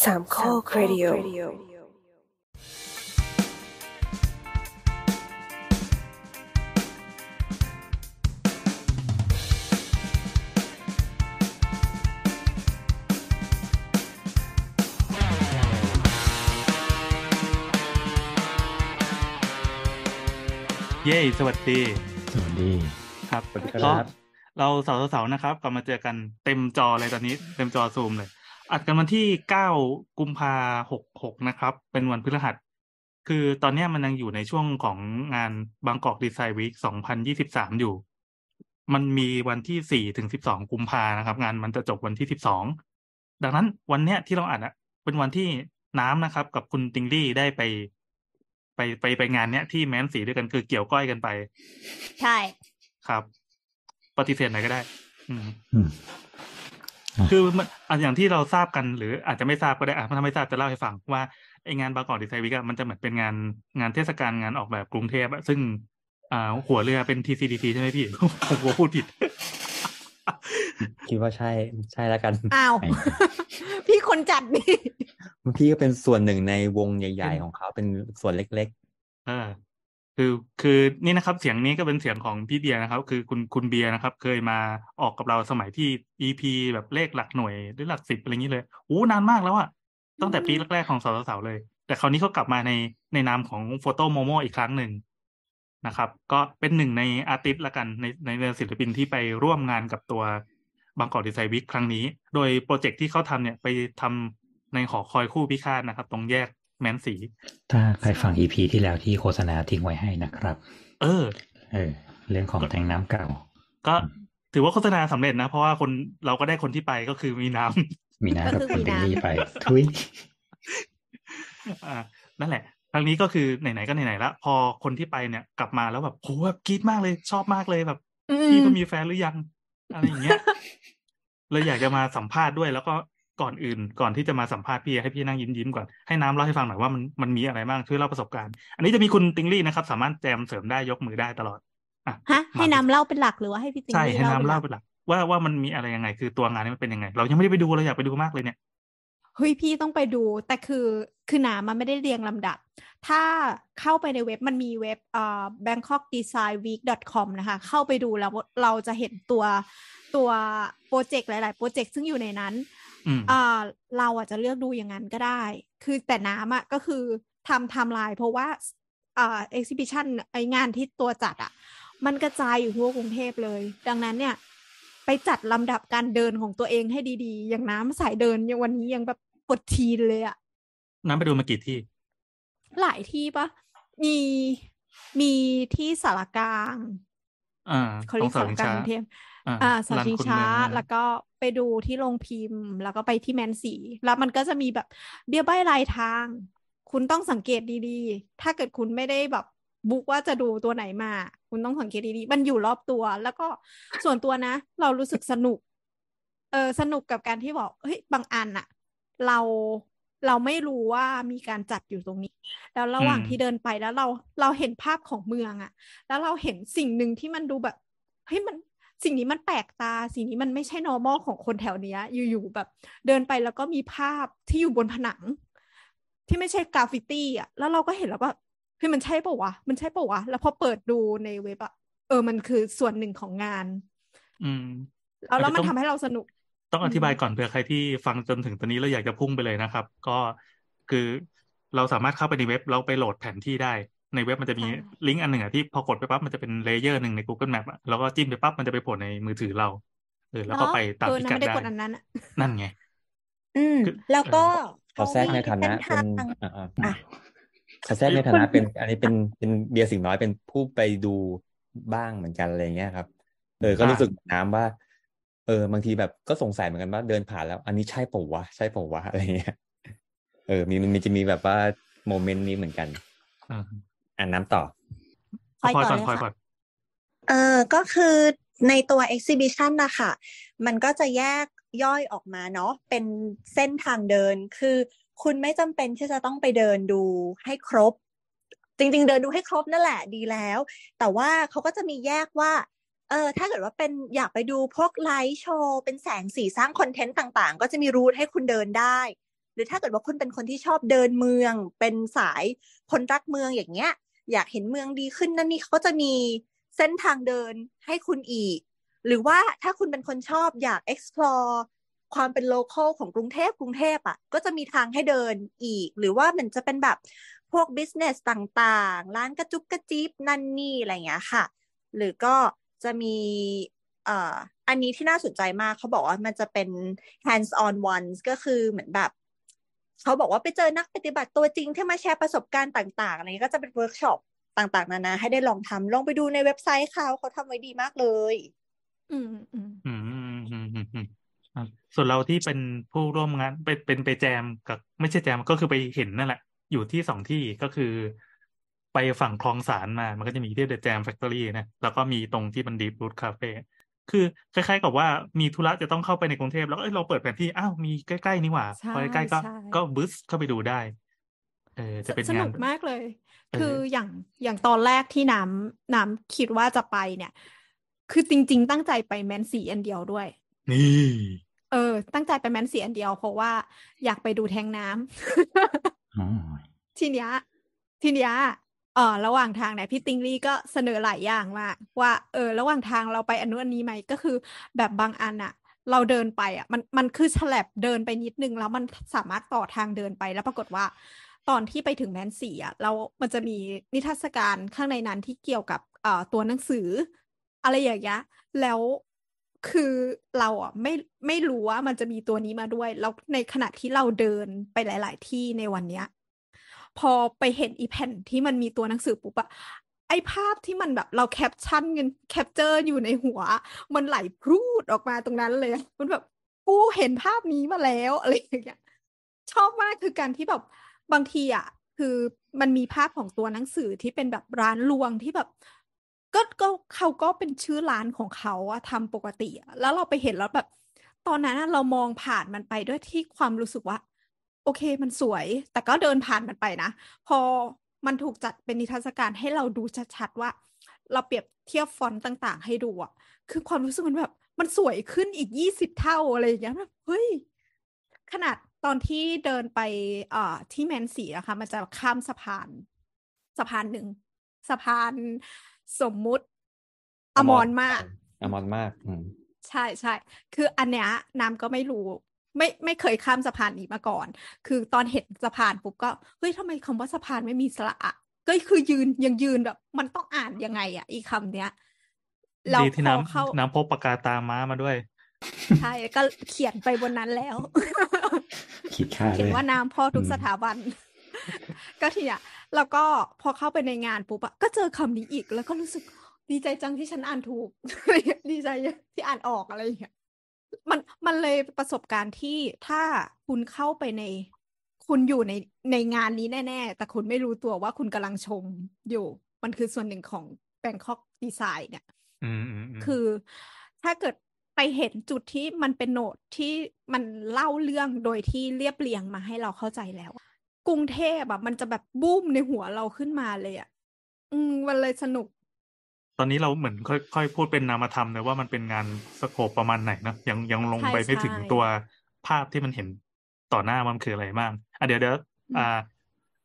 3ข้อครดิโอเย้สวัสดีสวัสดีครับสวัสดีครับเราเสาร์นะครับกลับมาเจอกันเต็มจอเลยตอนนี้เต็มจอซูมเลยอัดกันวันที่9กุมภาพันธ์66นะครับเป็นวันพฤหัสคือตอนนี้มันยังอยู่ในช่วงของงาน Bangkok Design Week 2023อยู่มันมีวันที่4ถึง12กุมภาพันธ์นะครับงานมันจะจบวันที่12ดังนั้นวันเนี้ยที่เราอัดอ่ะเป็นวันที่น้ำนะครับกับคุณติงลี่ได้ไปงานเนี้ยที่แม้นสีด้วยกันคือเกี่ยวก้อยกันไปใช่ครับปฏิเสธไหนก็ได้คือมันอย่างที่เราทราบกันหรืออาจจะไม่ทราบก็ได้อ่ะถ้าไม่ทราบจะเล่าให้ฟังว่าไอ้งานBangkok Design Weekมันจะเหมือนเป็นงานเทศกาลงานออกแบบกรุงเทพซึ่งหัวเรือเป็น TCDC ใช่ไหมพี่ผมกลัวพูดผิดคิดว่าใช่แล้วกันอ้าวพี่คนจัดนี่พี่ก็เป็นส่วนหนึ่งในวงใหญ่ๆของเขาเป็นส่วนเล็กๆคือนี่นะครับเสียงนี้ก็เป็นเสียงของพี่เบียร์นะครับคือคุณเบียร์นะครับเคยมาออกกับเราสมัยที่ EP แบบเลขหลักหน่วยหรือหลัก10อะไรอย่างนี้เลยโอ้นานมากแล้วอะตั้งแต่ปีแรกๆของสาวๆเลยแต่คราวนี้เขากลับมาในนามของโฟโต้โมโมอีกครั้งหนึ่งนะครับก็เป็นหนึ่งในอาร์ติสต์ละกันในศิลปินที่ไปร่วมงานกับตัวBangkok Design Week ครั้งนี้โดยโปรเจกต์ที่เขาทำเนี่ยไปทำในหอคอยคู่พิฆาตนะครับตรงแยกแมนสีถ้าใครฟัง EP ที่แล้วที่โฆษณาทิ้งไว้ให้นะครับเรื่องของแทงน้ำเก่าก็ถือว่าโฆษณาสำเร็จนะเพราะว่าคนเราก็ได้คนที่ไปก็คือมีน้ำกับคนที่นี่ไปทุยนั่นแหละครั้งนี้ก็คือไหนๆก็ไหนๆละพอคนที่ไปเนี่ยกลับมาแล้วแบบโหแบบกรี๊ดมากเลยชอบมากเลยแบบพี่ก็มีแฟนหรือยังอะไรอย่างเงี้ยเลยอยากจะมาสัมภาษณ์ด้วยแล้วก็ก่อนที่จะมาสัมภาษณ์พี่ให้พี่นั่งยิ้มๆก่อนให้น้ำเล่าให้ฟังหน่อยว่ามันมีอะไรบ้างช่วยเล่าประสบการณ์อันนี้จะมีคุณติงลี่นะครับสามารถแจมเสริมได้ยกมือได้ตลอดอ่ะให้น้ำเล่าเป็นหลักหรือว่าให้พี่ติงลี่เล่าใช่ให้น้ำเล่าเป็นหลักว่ามันมีอะไรยังไงคือตัวงานนี้มันเป็นยังไงเรายังไม่ได้ไปดูเราอยากไปดูมากเลยเนี่ยเฮ้ยพี่ต้องไปดูแต่คือน้ำมันไม่ได้เรียงลำดับถ้าเข้าไปในเว็บมันมีเว็บbangkokdesignweek.com นะคะเข้าไปดูแล้วเราจะเห็นตัวโปรเจกต์หลายๆโปรเจกต์ซึ่งอยู่ในนั้นเราอาจจะเลือกดูอย่างนั้นก็ได้คือแต่น้ำอ่ะก็คือทำลายเพราะว่าexhibition ไอ้งานที่ตัวจัดอ่ะมันกระจายอยู่ทั่วกรุงเทพเลยดังนั้นเนี่ยไปจัดลำดับการเดินของตัวเองให้ดีๆอย่างน้ำสายเดินอย่างวันนี้ยังแบบปวดทีเลยอ่ะน้ำไปดูมากี่ที่หลายที่ปะมีที่สารกลางเขาเรียกสารกลางกรุงเทพสารชิงช้าแล้วก็ไปดูที่โรงพิมพ์แล้วก็ไปที่แมนสีแล้วมันก็จะมีแบบเบี้ยใบลายทางคุณต้องสังเกตดีๆถ้าเกิดคุณไม่ได้แบบบุ๊กว่าจะดูตัวไหนมาคุณต้องสังเกตดีๆมันอยู่รอบตัวแล้วก็ส่วนตัวนะเรารู้สึกสนุกสนุกกับการที่บอกเฮ้ยบางอันอะเราไม่รู้ว่ามีการจัดอยู่ตรงนี้แล้วระหว่างที่เดินไปแล้วเราเห็นภาพของเมืองอะแล้วเราเห็นสิ่งหนึ่งที่มันดูแบบเฮ้ยมันสิ่งนี้มันแปลกตาสิ่งนี้มันไม่ใช่ normal ของคนแถวเนี้ยอยู่ๆแบบเดินไปแล้วก็มีภาพที่อยู่บนผนังที่ไม่ใช่กราฟฟิตี้อ่ะแล้วเราก็เห็นแล้วว่าคือมันใช่ป่าววะมันใช่ป่าววะแล้วพอเปิดดูในเว็บอ่ะมันคือส่วนหนึ่งของงานแล้วมันทำให้เราสนุกต้องอธิบายก่อนเผื่อใครที่ฟังจนถึงตอนนี้แล้วอยากจะพุ่งไปเลยนะครับก็คือเราสามารถเข้าไปในเว็บแล้วไปโหลดแผนที่ได้ในเว็บมันจะมีลิงก์อันหนึ่งอ่ะที่พอกดไปปั๊บมันจะเป็นเลเยอร์หนึ่งใน Google Map อ่ะแล้วก็จิ้มไปปั๊บมันจะไปโผล่ในมือถือเราแล้วก็ไปตามพิกัดได้นั่นไงแล้วก็ขอแทรกในฐานะเป็นขอแทรกในฐานะเป็นอันนี้เป็นเบียร์สิงห์น้อยเป็นผู้ไปดูบ้างเหมือนกันอะไรเงี้ยครับก็รู้สึกน้ำว่าบางทีแบบก็สงสัยเหมือนกันว่าเดินผ่านแล้วอันนี้ใช่ป่าววะใช่ป่าววะอะไรเงี้ยมันจะมีแบบว่าโมเมนต์นี้เหมือนกันอ่านน้ำต่อคอยก่อนก็คือในตัว exhibition นะคะมันก็จะแยกย่อยออกมาเนาะเป็นเส้นทางเดินคือคุณไม่จำเป็นที่จะต้องไปเดินดูให้ครบจริงๆเดินดูให้ครบนั่นแหละดีแล้วแต่ว่าเขาก็จะมีแยกว่าถ้าเกิดว่าเป็นอยากไปดูพวกไลท์โชว์เป็นแสงสีสร้างคอนเทนต์ต่างๆก็จะมีรูทให้คุณเดินได้ รือถ้าเกิดว่าคุณเป็นคนที่ชอบเดินเมืองเป็นสายคนรักเมืองอย่างเงี้ยอยากเห็นเมืองดีขึ้นนั่นนี่เขาจะมีเส้นทางเดินให้คุณอีกหรือว่าถ้าคุณเป็นคนชอบอยาก explore ความเป็น local ของกรุงเทพอ่ะก็จะมีทางให้เดินอีกหรือว่ามันจะเป็นแบบพวก business ต่างๆร้านกระจุกกระจิ๊บนั่นนี่อะไรอย่างเงี้ยค่ะหรือก็จะมีอันนี้ที่น่าสนใจมากเขาบอกว่ามันจะเป็น hands on ones ก็คือเหมือนแบบเขาบอกว่าไปเจอนักปฏิบัติตัวจริงที่มาแชร์ประสบการณ์ต่างๆอะไรก็จะเป็นเวิร์กช็อปต่างๆนานาให้ได้ลองทำลองไปดูในเว็บไซต์เขาทำไว้ดีมากเลยส่วนเราที่เป็นผู้ร่วมงานเป็นไปแจมกับไม่ใช่แจมก็คือไปเห็นนั่นแหละอยู่ที่สองที่ก็คือไปฝั่งคลองสานมามันก็จะมีที่เดอะแจมแฟคทอรี่นะแล้วก็มีตรงที่มันดีฟรูทคาเฟ่คือคล้ายๆกับว่ามีธุระจะต้องเข้าไปในกรุงเทพแล้วเราเปิดแผนที่อ้าวมีใกล้ๆนี่หว่าพอใกล้ๆก็บึ้สเข้าไปดูได้จะเป็นสนุกมากเลยคืออย่างตอนแรกที่น้ำคิดว่าจะไปเนี่ยคือจริงๆตั้งใจไปแมนซีอันเดียวด้วยนี่ตั้งใจไปแมนซีอันเดียวเพราะว่าอยากไปดูแทงน้ำทีเนี้ยระหว่างทางเนี่ยพี่ติงลี่ก็เสนอหลายอย่างมากว่าระหว่างทางเราไปอันนี้ไหมก็คือแบบบางอันอะเราเดินไปอะมันคือฉลับเดินไปนิดนึงแล้วมันสามารถต่อทางเดินไปแล้วปรากฏว่าตอนที่ไปถึงแมนซีอะเรามันจะมีนิทรรศการข้างในนั้นที่เกี่ยวกับตัวหนังสืออะไรอย่างเงี้ยแล้วคือเราอ่ะไม่รู้ว่ามันจะมีตัวนี้มาด้วยแล้วในขณะที่เราเดินไปหลายๆที่ในวันเนี้ยพอไปเห็นอีแผ่นที่มันมีตัวหนังสือปุ๊บอะไอภาพที่มันแบบเราแคปเจอร์อยู่ในหัวมันไหลพรูดออกมาตรงนั้นเลยมันแบบกูเห็นภาพนี้มาแล้วอะไรอย่างเงี้ยชอบมากคือการที่แบบบางทีอ่ะคือมันมีภาพของตัวหนังสือที่เป็นแบบร้านรวงที่แบบก็เขาก็เป็นชื่อร้านของเขาอะทำปกติแล้วเราไปเห็นแล้วแบบตอนนั้นเรามองผ่านมันไปด้วยที่ความรู้สึกว่าโอเคมันสวยแต่ก็เดินผ่านมันไปนะพอมันถูกจัดเป็นนิทรรศการให้เราดูชัดๆว่าเราเปรียบเทียบฟอนต์ต่างๆให้ดูอะคือความรู้สึกมันแบบมันสวยขึ้นอีก20เท่าอะไรอย่างเงี้ยแบบเฮ้ยขนาดตอนที่เดินไปที่แมนซีนะคะมันจะข้ามสะพานหนึ่งสะพานสมมุติอมรมากใช่ใช่คืออันเนี้ยน้ำก็ไม่รู้ไม่เคยข้ามสะพานนี้มาก่อนคือตอนเห็นสะพานปุ๊บก็เฮ้ยทำไมคำว่าสะพานไม่มีสระอะก็คือยืนแบบมันต้องอ่านยังไงอะอีคำเนี้ยเราที่น้ำพกปากกาตาม้ามาด้วยใช่ก็เขียนไปบนนั้นแล้วเขียนว่าน้ำพ่อทุกสถาบันก็ทีเนี้ยแล้วก็พอเข้าไปในงานปุ๊บอะก็เจอคำนี้อีกแล้วก็รู้สึกดีใจจังที่ฉันอ่านถูก ดีใจที่อ่านออกอะไรอย่างเงี้ยมันเลยประสบการณ์ที่ถ้าคุณเข้าไปในคุณอยู่ในงานนี้แน่ๆแต่คุณไม่รู้ตัวว่าคุณกำลังชมอยู่มันคือส่วนหนึ่งของ Bangkok Design เนี่ยคือถ้าเกิดไปเห็นจุดที่มันเป็นโนดที่มันเล่าเรื่องโดยที่เรียบเรียงมาให้เราเข้าใจแล้วกรุงเทพแบบมันจะแบบบูมในหัวเราขึ้นมาเลยอ่ะมันเลยสนุกตอนนี้เราเหมือนค่อยพูดเป็นนามธรรมนะว่ามันเป็นงานสโคปประมาณไหนนะยังลงไปไม่ถึงตัวภาพที่มันเห็นต่อหน้ามันคืออะไรบ้างอ่ะเดี๋ยว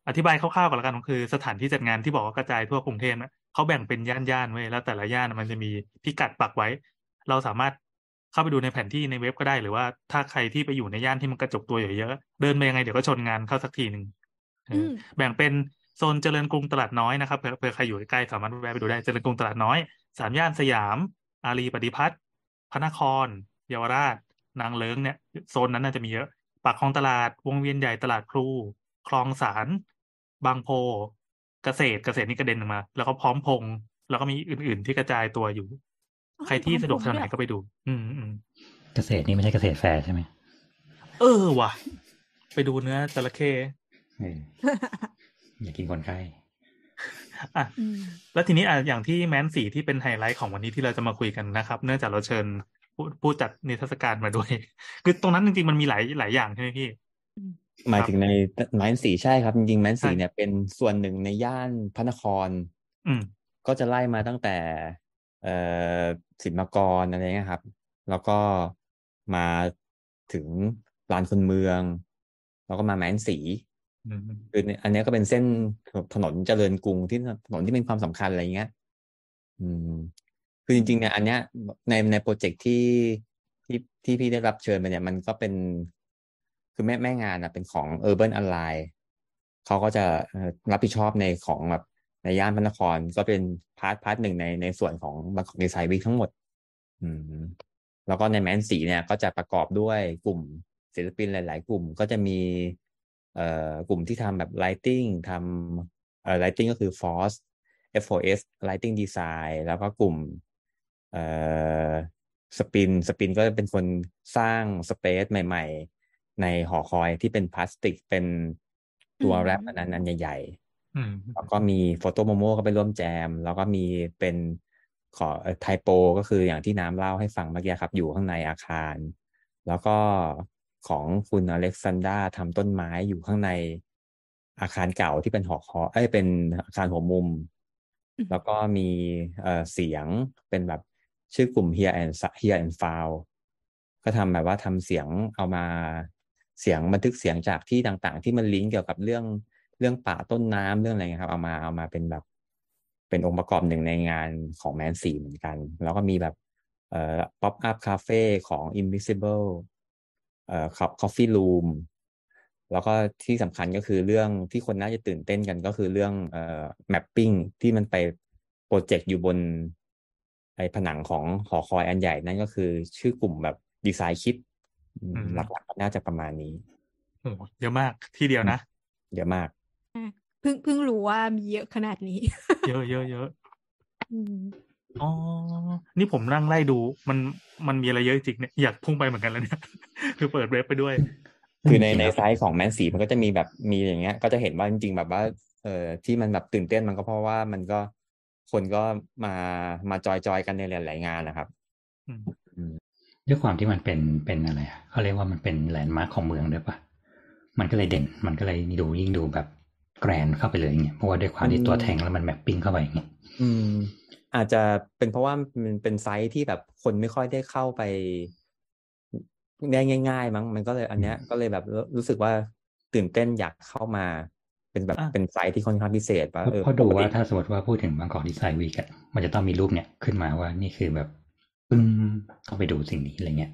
อธิบายคร่าวๆก่อนละกันคือสถานที่จัดงานที่บอกว่ากระจายทั่วกรุงเทพนะเขาแบ่งเป็นย่านๆไว้แล้วแต่ละย่านมันจะมีพิกัดปักไว้เราสามารถเข้าไปดูในแผนที่ในเว็บก็ได้หรือว่าถ้าใครที่ไปอยู่ในย่านที่มันกระจกตัวเยอะๆเดินไปยังไงเดี๋ยวก็ชนงานเข้าสักทีนึงแบ่งเป็นโซนเจริญกรุงตลาดน้อยนะครับเผื่อใครอยู่ใกล้สามารถแวะไปดูได้เจริญกรุงตลาดน้อยสามย่านสยามอารีย์ปฏิพัฒน์พระนครเยาวราชนางเลิ้งเนี่ยโซนนั้นน่าจะมีเยอะปากคลองตลาดวงเวียนใหญ่ตลาดพลูคลองสานบางโพเกษตรนี่กระเด็นออกมาแล้วก็พร้อมพงษ์แล้วก็มีอื่นๆที่กระจายตัวอยู่ใครที่สะดวกทางไหนก็ไปดูเกษตรนี่ไม่ใช่เกษตรแฟร์ใช่ไหมว่ะไปดูเนื้อจระเข้อยากกินคนไข้อ่ะแล้วทีนี้อย่างที่แมนสีที่เป็นไฮไลท์ของวันนี้ที่เราจะมาคุยกันนะครับเนื่องจากเราเชิญผู้จัดนิทรรศการมาด้วยคือตรงนั้นจริงๆมันมีหลายอย่างใช่ไหมพี่หมายถึงในแมนสีใช่ครับจริงๆแมนสีเนี่ยเป็นส่วนหนึ่งในย่านพระนครก็จะไล่มาตั้งแต่ศิลปากรอะไรเงี้ยครับแล้วก็มาถึงลานคนเมือง เราก็มาแม้นสีคืออันนี้ก็เป็นเส้นถนนเจริญกรุงที่ถนนที่เป็นความสำคัญอะไรเงี้ยคือจริงๆเนี่ยอันเนี้ยในโปรเจกต์ที่พี่ได้รับเชิญไปเนี่ยมันก็เป็นคือแม่งานนะเป็นของ Urban Alliance เขาก็จะรับผิดชอบในของแบบในย่านพระนครก็เป็นพาร์ทหนึ่งในส่วนของ Bangkok Design Week ทั้งหมดแล้วก็ในแมนสีเนี่ยก็จะประกอบด้วยกลุ่มศิลปินหลายๆกลุ่มก็จะมีกลุ่มที่ทำแบบ Lighting ทำLighting ก็คือ Force FOS Lighting Design แล้วก็กลุ่มสปินก็เป็นคนสร้างสเปซใหม่ๆในหอคอยที่เป็นพลาสติกเป็นตัวแรปอันใหญ่ๆแล้วก็มีโฟโต้โมโม่ก็ไปร่วมแจมแล้วก็มีเป็นขอไทโปก็คืออย่างที่น้ำเล่าให้ฟังเมื่อกี้ครับอยู่ข้างในอาคารแล้วก็ของคุณอเล็กซานดราทำต้นไม้อยู่ข้างในอาคารเก่าที่เป็นหอคอยเป็นอาคารหัวมุมแล้วก็มีเสียงเป็นแบบชื่อกลุ่ม Here and Found ก็ทำแบบว่าทำเสียงเอามาเสียงบันทึกเสียงจากที่ต่างๆที่มันลิงก์เกี่ยวกับเรื่องป่าต้นน้ำเรื่องอะไรเงี้ยครับเอามาเป็นแบบเป็นองค์ประกอบหนึ่งในงานของแมนสีเหมือนกันแล้วก็มีแบบป๊อปอัพคาเฟ่ของ Invisible Coffee Room แล้วก็ที่สำคัญก็คือเรื่องที่คนน่าจะตื่นเต้นกันก็คือเรื่องmapping ที่มันไปโปรเจกต์อยู่บนไอ้ผนังของหอคอยอันใหญ่นั่นก็คือชื่อกลุ่มแบบดีไซน์คิดหลักๆน่าจะประมาณนี้โอ้เยอะมากที่เดียวนะเยอะมากเพิ่งรู้ว่ามีเยอะขนาดนี้เยอะเยอะเยอะอ๋อนี่ผมนั่งไล่ดูมันมีอะไรเยอะจริงเนี่ยอยากพุ่งไปเหมือนกันแล้วเนี่ยคือเปิดเว็บไปด้วยคือในไซต์ของแมนสีมันก็จะมีแบบมีอย่างเงี้ยก็จะเห็นว่าจริงๆแบบว่าที่มันแบบตื่นเต้นมันก็เพราะว่ามันก็คนก็มาจอยๆกันในหลายๆงานนะครับด้วยความที่มันเป็นอะไรเขาเรียกว่ามันเป็นแลนด์มาร์คของเมืองด้วยป่ะมันก็เลยเด่นมันก็เลยดูยิ่งดูแบบแกรนเข้าไปเลยอย่างเงี้ยเพราะว่าด้วยความที่ตัวแทงแล้วมันแมปปิ้งเข้าไปอย่างเงี้ยอาจจะเป็นเพราะว่ามันเป็นไซต์ที่แบบคนไม่ค่อยได้เข้าไปได้ง่ายๆมั้งมันก็เลยอันเนี้ยก็เลยแบบรู้สึกว่าตื่นเต้นอยากเข้ามาเป็นแบบเป็นไซต์ที่ค่อนข้างพิเศษป่ะพอดูว่าถ้าสมมติว่าพูดถึงBangkok Design Weekอ่ะมันจะต้องมีรูปเนี่ยขึ้นมาว่านี่คือแบบต้องไปดูสิ่งนี้อะไรเงี้ย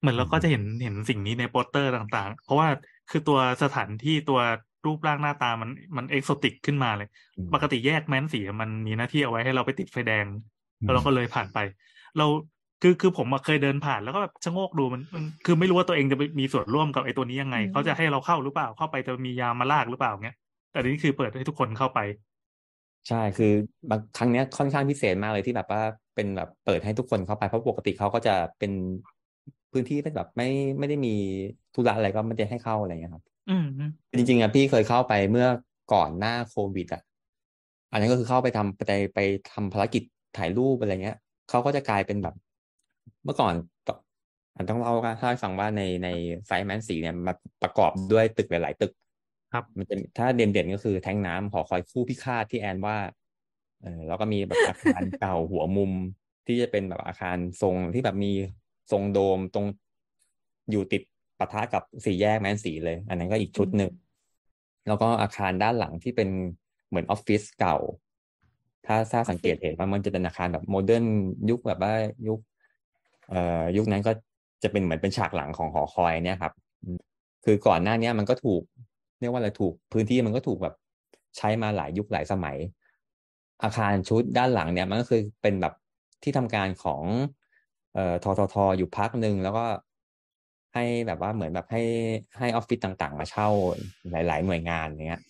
เหมือนเราก็จะเห็นสิ่งนี้ในโปสเตอร์ต่างๆเพราะว่าคือตัวสถานที่ตัวรูปร่างหน้าตามันเอกโซติกขึ้นมาเลยปกติแยกแมนสีมันมีหน้าที่เอาไว้ให้เราไปติดไฟแดงแล้วเราก็เลยผ่านไปเราคือผมเคยเดินผ่านแล้วก็แบบชะโงกดูมันคือไม่รู้ว่าตัวเองจะมีส่วนร่วมกับไอ้ตัวนี้ยังไงเขาจะให้เราเข้าหรือเปล่าเข้าไปจะมียามมาลากหรือเปล่าเงี้ยแต่นี่คือเปิดให้ทุกคนเข้าไปใช่คือบางครั้งเนี้ยค่อนข้างพิเศษมากเลยที่แบบว่าเป็นแบบเปิดให้ทุกคนเข้าไปเพราะปกติเขาก็จะเป็นพื้นที่ที่แบบไม่ได้มีธุระอะไรก็ไม่ได้ให้เข้าอะไรเงี้ยครับจริงๆอ่ะพี่เคยเข้าไปเมื่อก่อนหน้าโควิดอ่ะอันนั้นก็คือเข้าไปทำภารกิจถ่ายรูปอะไรเงี้ยเขาก็จะกลายเป็นแบบเมื่อก่อนต้องเล่ากันถ้าฟังว่าในไซต์แมนสีเนี่ยมันประกอบด้วยตึกหลายๆตึกครับมันจะถ้าเด่นๆก็คือแท้งน้ำหอคอยคู่พิฆาตที่แอนว่าแล้วก็มีแบบอาคารเก่าหัวมุมที่จะเป็นแบบอาคารทรงที่แบบมีทรงโดมตรงอยู่ติดปะทะกับสี่แยกแมนสีเลยอันนั้นก็อีกชุดหนึ่งแล้วก็อาคารด้านหลังที่เป็นเหมือนออฟฟิศเก่าถ้าสังเกตเห็นว่ามันจะเป็นอาคารแบบโมเดิร์นยุคแบบว่ายุคนั้นก็จะเป็นเหมือนเป็นฉากหลังของหอคอยเนี่ยครับคือก่อนหน้านี้มันก็ถูกเรียกว่าอะไรถูกพื้นที่มันก็ถูกแบบใช้มาหลายยุคหลายสมัยอาคารชุดด้านหลังเนี่ยมันก็คือเป็นแบบที่ทำการของททท.อยู่พักหนึ่งแล้วก็ให้แบบว่าเหมือนแบบให้ออฟฟิศต่างๆมาเช่าหลายๆหน่วยงานเงี้ย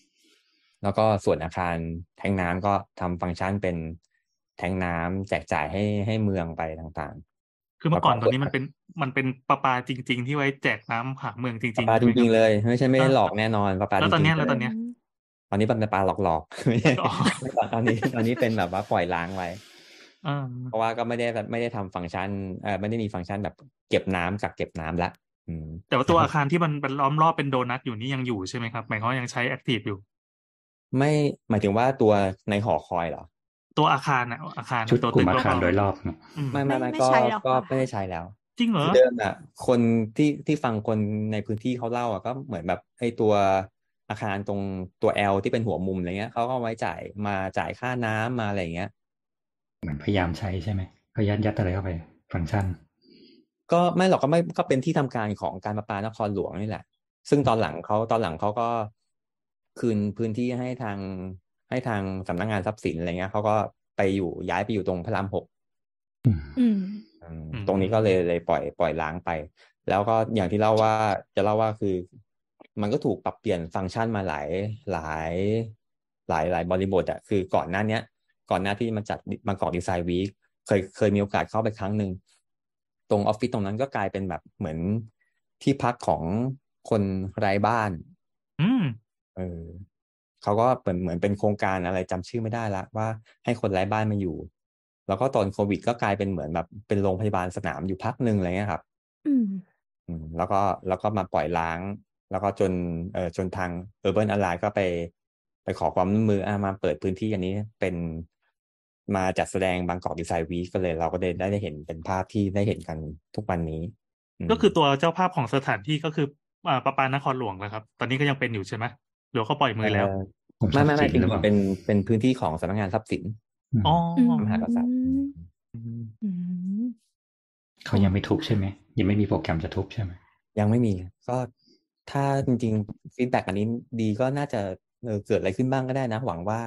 แล้วก็ส่วนอาคารแทงน้ำก็ทำฟังก์ชันเป็นแทงน้ำแจกจ่ายให้เมืองไปต่างๆคือเมื่อก่อนตอนนี้มันเป็นประปาจริงๆที่ไว้แจกน้ำหาเมืองจริงๆประปาจริงๆเลยไม่ใช่ไม่ได้หลอกแน่นอนประปาแล้วตอนนี้เป็นประปาหลอกๆไม่ใช่ตอนนี้เป็นแบบว่าปล่อยล้างไว้เพราะว่าก็ไม่ได้ทำฟังก์ชันไม่ได้มีฟังก์ชันแบบเก็บน้ำกักเก็บน้ำละแต่ว่าตัวอาคารที่มันเป็นล้อมรอบเป็นโดนัทอยู่นี่ยังอยู่ใช่ไหมครับหมายความว่ายังใช้แอคทีฟอยู่ไม่หมายถึงว่าตัวในหอคอยเหรอตัวอาคารน่ะอาคารชุดกลุ่มอาคารโดยรอบไม่ใช่แล้วก็ไม่ได้ใช้แล้ว จริงเหรอเดิมอ่ะคนที่ฟังคนในพื้นที่เขาเล่าอ่ะก็เหมือนแบบไอ้ตัวอาคารตรงตัว L ที่เป็นหัวมุมอะไรเงี้ยเขาก็ไว้จ่ายค่าน้ำมาอะไรเงี้ยเหมือนพยายามใช้ใช่ไหมเขายัดอะไรเข้าไปฟังก์ชันก็ไม่หรอกก็ไม่ก็เป็นที่ทำการของการประปานครหลวงนี่แหละซึ่งตอนหลังเขาก็คืนพื้นที่ให้ทางสำนักงานทรัพย์สินอะไรเงี้ยเขาก็ไปอยู่ย้ายไปอยู่ตรงพระราม 6ตรงนี้ก็เลยปล่อยล้างไปแล้วก็อย่างที่เล่าว่าจะเล่าว่าคือมันก็ถูกปรับเปลี่ยนฟังก์ชันมาหลายบริบทอ่ะคือก่อนหน้าที่มันจัดBangkok Design Weekเคยมีโอกาสเข้าไปครั้งหนึ่งตรงออฟฟิศตรงนั้นก็กลายเป็นแบบเหมือนที่พักของคนไร้บ้านเขาก็เหมือนเป็นโครงการอะไรจำชื่อไม่ได้ละว่าให้คนไร้บ้านมาอยู่แล้วก็ตอนโควิดก็กลายเป็นเหมือนแบบเป็นโรงพยาบาลสนามอยู่พักนึงอะไรเงี้ยครับแล้วก็มาปล่อยล้างแล้วก็จนทาง Urban Alliance ก็ไปขอความร่วมมือมาเปิดพื้นที่อันนี้เป็นมาจัดแสดงBangkok Design Weekก็เลยเราก็ได้เห็นเป็นภาพที่ได้เห็นกันทุกวันนี้ก็คือตัวเจ้าภาพของสถานที่ก็คือประปานครหลวงแล้วครับตอนนี้ก็ยังเป็นอยู่ใช่ไหมหรือเขาปล่อยมือแล้วไม่เป็นพื้นที่ของสำนักงานทรัพย์สินอ๋อมหากษัตริย์เขายังไม่ทุบใช่ไหมยังไม่มีโปรแกรมจะทุบใช่ไหมยังไม่มีก็ถ้าจริงๆฟีดแบ็กอันนี้ดีก็น่าจะเกิดอะไรขึ้นบ้างก็ได้นะหวังว่า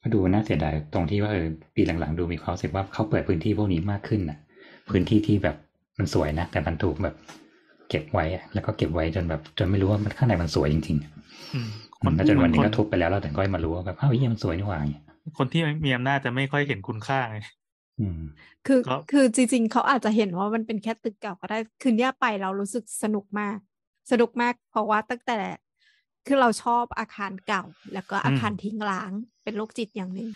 ก็ดูน่าเสียดายตรงที่ว่าปีหลังๆดูมีความรู้สึกว่าเขาเปิดพื้นที่พวกนี้มากขึ้นนะพื้นที่ที่แบบมันสวยนะแต่มันถูกแบบเก็บไว้แล้วก็เก็บไว้จนไม่รู้ว่ามันข้างในมันสวยจริงๆคนจนวันนึงก็ทุบไปแล้วเราถึงก็มารู้ว่าแบบอ้าวมันสวยนี่หว่าคนที่มีอำนาจจะไม่ค่อยเห็นคุณค่าไงคือจริงๆเขาอาจจะเห็นว่ามันเป็นแค่ตึกเก่าก็ได้คืนนี้ไปเรารู้สึกสนุกมากเพราะว่าตั้งแต่คือเราชอบอาคารเก่าแล้วก็อาคารทิ้งร้างเป็นโรคจิตอย่างนึง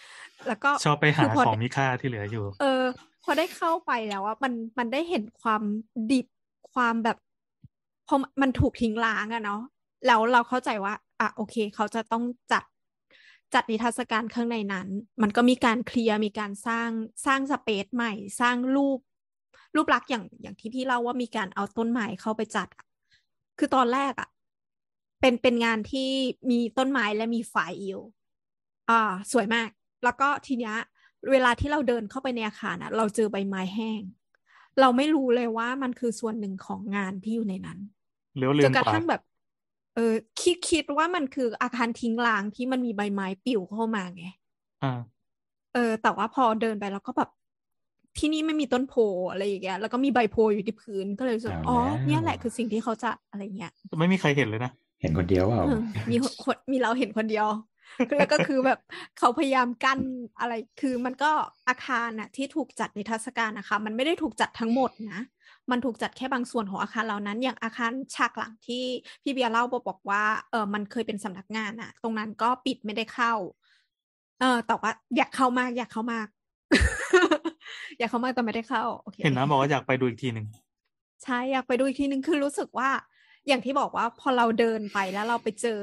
แล้วก็ชอบไปหาของมีค่าที่เหลืออยู่พอได้เข้าไปแล้วว่ามันได้เห็นความดิบความแบบพอมันถูกทิ้งร้างอะเนาะแล้วเราเข้าใจว่าอ่ะโอเคเขาจะต้องจัดนิทรรศการข้างในนั้นมันก็มีการเคลียร์มีการสร้างสเปซใหม่สร้างรูปลักษณ์อย่างที่พี่เล่าว่ามีการเอาต้นไม้เข้าไปจัดคือตอนแรกอะเป็นงานที่มีต้นไม้และมีไฟอยู่สวยมากแล้วก็ทีเนี้ยเวลาที่เราเดินเข้าไปในอาคารอะเราเจอใบไม้แห้งเราไม่รู้เลยว่ามันคือส่วนหนึ่งของงานที่อยู่ในนั้นจนกระทั่งแบบคิดว่ามันคืออาคารทิ้งร้างที่มันมีใบไม้ปลิวเข้ามาไงแต่ว่าพอเดินไปแล้วก็แบบที่นี่ไม่มีต้นโพอะไรอย่างเงี้ยแล้วก็มีใบโพอยู่ที่พื้นก็เลยรู้สึกอ๋อเนี่ยแหละคือสิ่งที่เขาจะอะไรเงี้ยไม่มีใครเห็นเลยนะเห็นคนเดียวว่ามีเราเห็นคนเดียวแล้วก็คือแบบเขาพยายามกั้นอะไรคือมันก็อาคารน่ะที่ถูกจัดนิทรรศการนะคะมันไม่ได้ถูกจัดทั้งหมดนะมันถูกจัดแค่บางส่วนของอาคารเหล่านั้นอย่างอาคารฉากหลังที่พี่เบียร์เล่าบอกว่ามันเคยเป็นสำนักงานน่ะตรงนั้นก็ปิดไม่ได้เข้าแต่ว่าอยากเข้ามาก อยากเข้ามากแต่ไม่ได้เข้าโอเคเห็นนะบอกว่าอยากไปดูอีกทีนึงใช่อยากไปดูอีกทีนึงคือรู้สึกว่าอย่างที่บอกว่าพอเราเดินไปแล้วเราไปเจอ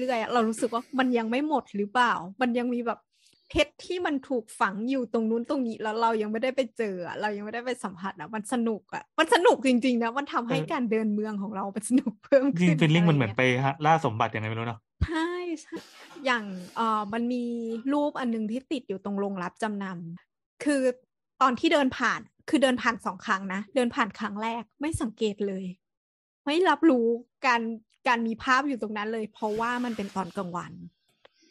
เรื่อยๆเรารู้สึกว่ามันยังไม่หมดหรือเปล่ามันยังมีแบบเพชรที่มันถูกฝังอยู่ตรงนู้นตรงนี้แล้วเรายังไม่ได้ไปเจอเรายังไม่ได้ไปสัมผัสนะมันสนุกจริงๆนะมันทำให้การเดินเมืองของเรามันสนุกเพิ่มขึ้นจริงเป็นลิงมันเหมือนไปล่าสมบัติยังไงไม่รู้เนาะใช่อย่างมันมีรูปอันนึงที่ติดอยู่ตรงโรงรับจำนำคือตอนที่เดินผ่านคือเดินผ่าน2ครั้งนะเดินผ่านครั้งแรกไม่สังเกตเลยไม่รับรู้การมีภาพอยู่ตรงนั้นเลยเพราะว่ามันเป็นตอนกลางวัน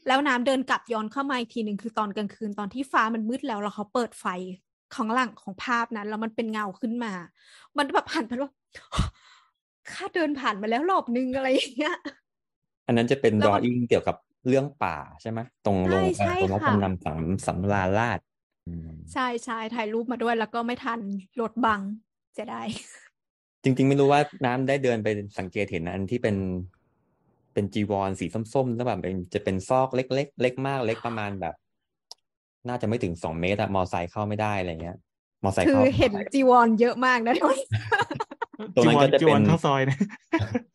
แล้วน้ำเดินกลับย้อนเข้ามาอีกทีหนึ่งคือตอนกลางคืนตอนที่ฟ้ามันมืดแล้วเขาเปิดไฟข้างหลังของภาพนั้นแล้วมันเป็นเงาขึ้นมามันแบบผ่านไปว่าข้าเดินผ่านมาแล้วรอบนึงอะไรอย่างเงี้ยอันนั้นจะเป็นดรออิ่งเกี่ยวกับเรื่องป่าใช่ไหมตรงลงตรงกำนำสำราญราษฎร์ใช่ใช่ถ่ายรูปมาด้วยแล้วก็ไม่ทันรถบังจะได้จริงๆไม่รู้ว่าน้ำได้เดินไปสังเกตเห็นอันที่เป็นจีวรสีส้มๆแล้วแบบจะเป็นซอกเล็กๆ เล็กมากเล็กประมาณแบบน่าจะไม่ถึง2เมตรอะมอไซค์เข้าไม่ได้อะไรเงี้ยมอไซค์เข้าคือเห็นจีวรเยอะมากนะจีวรจีวรทั้งซอยนะ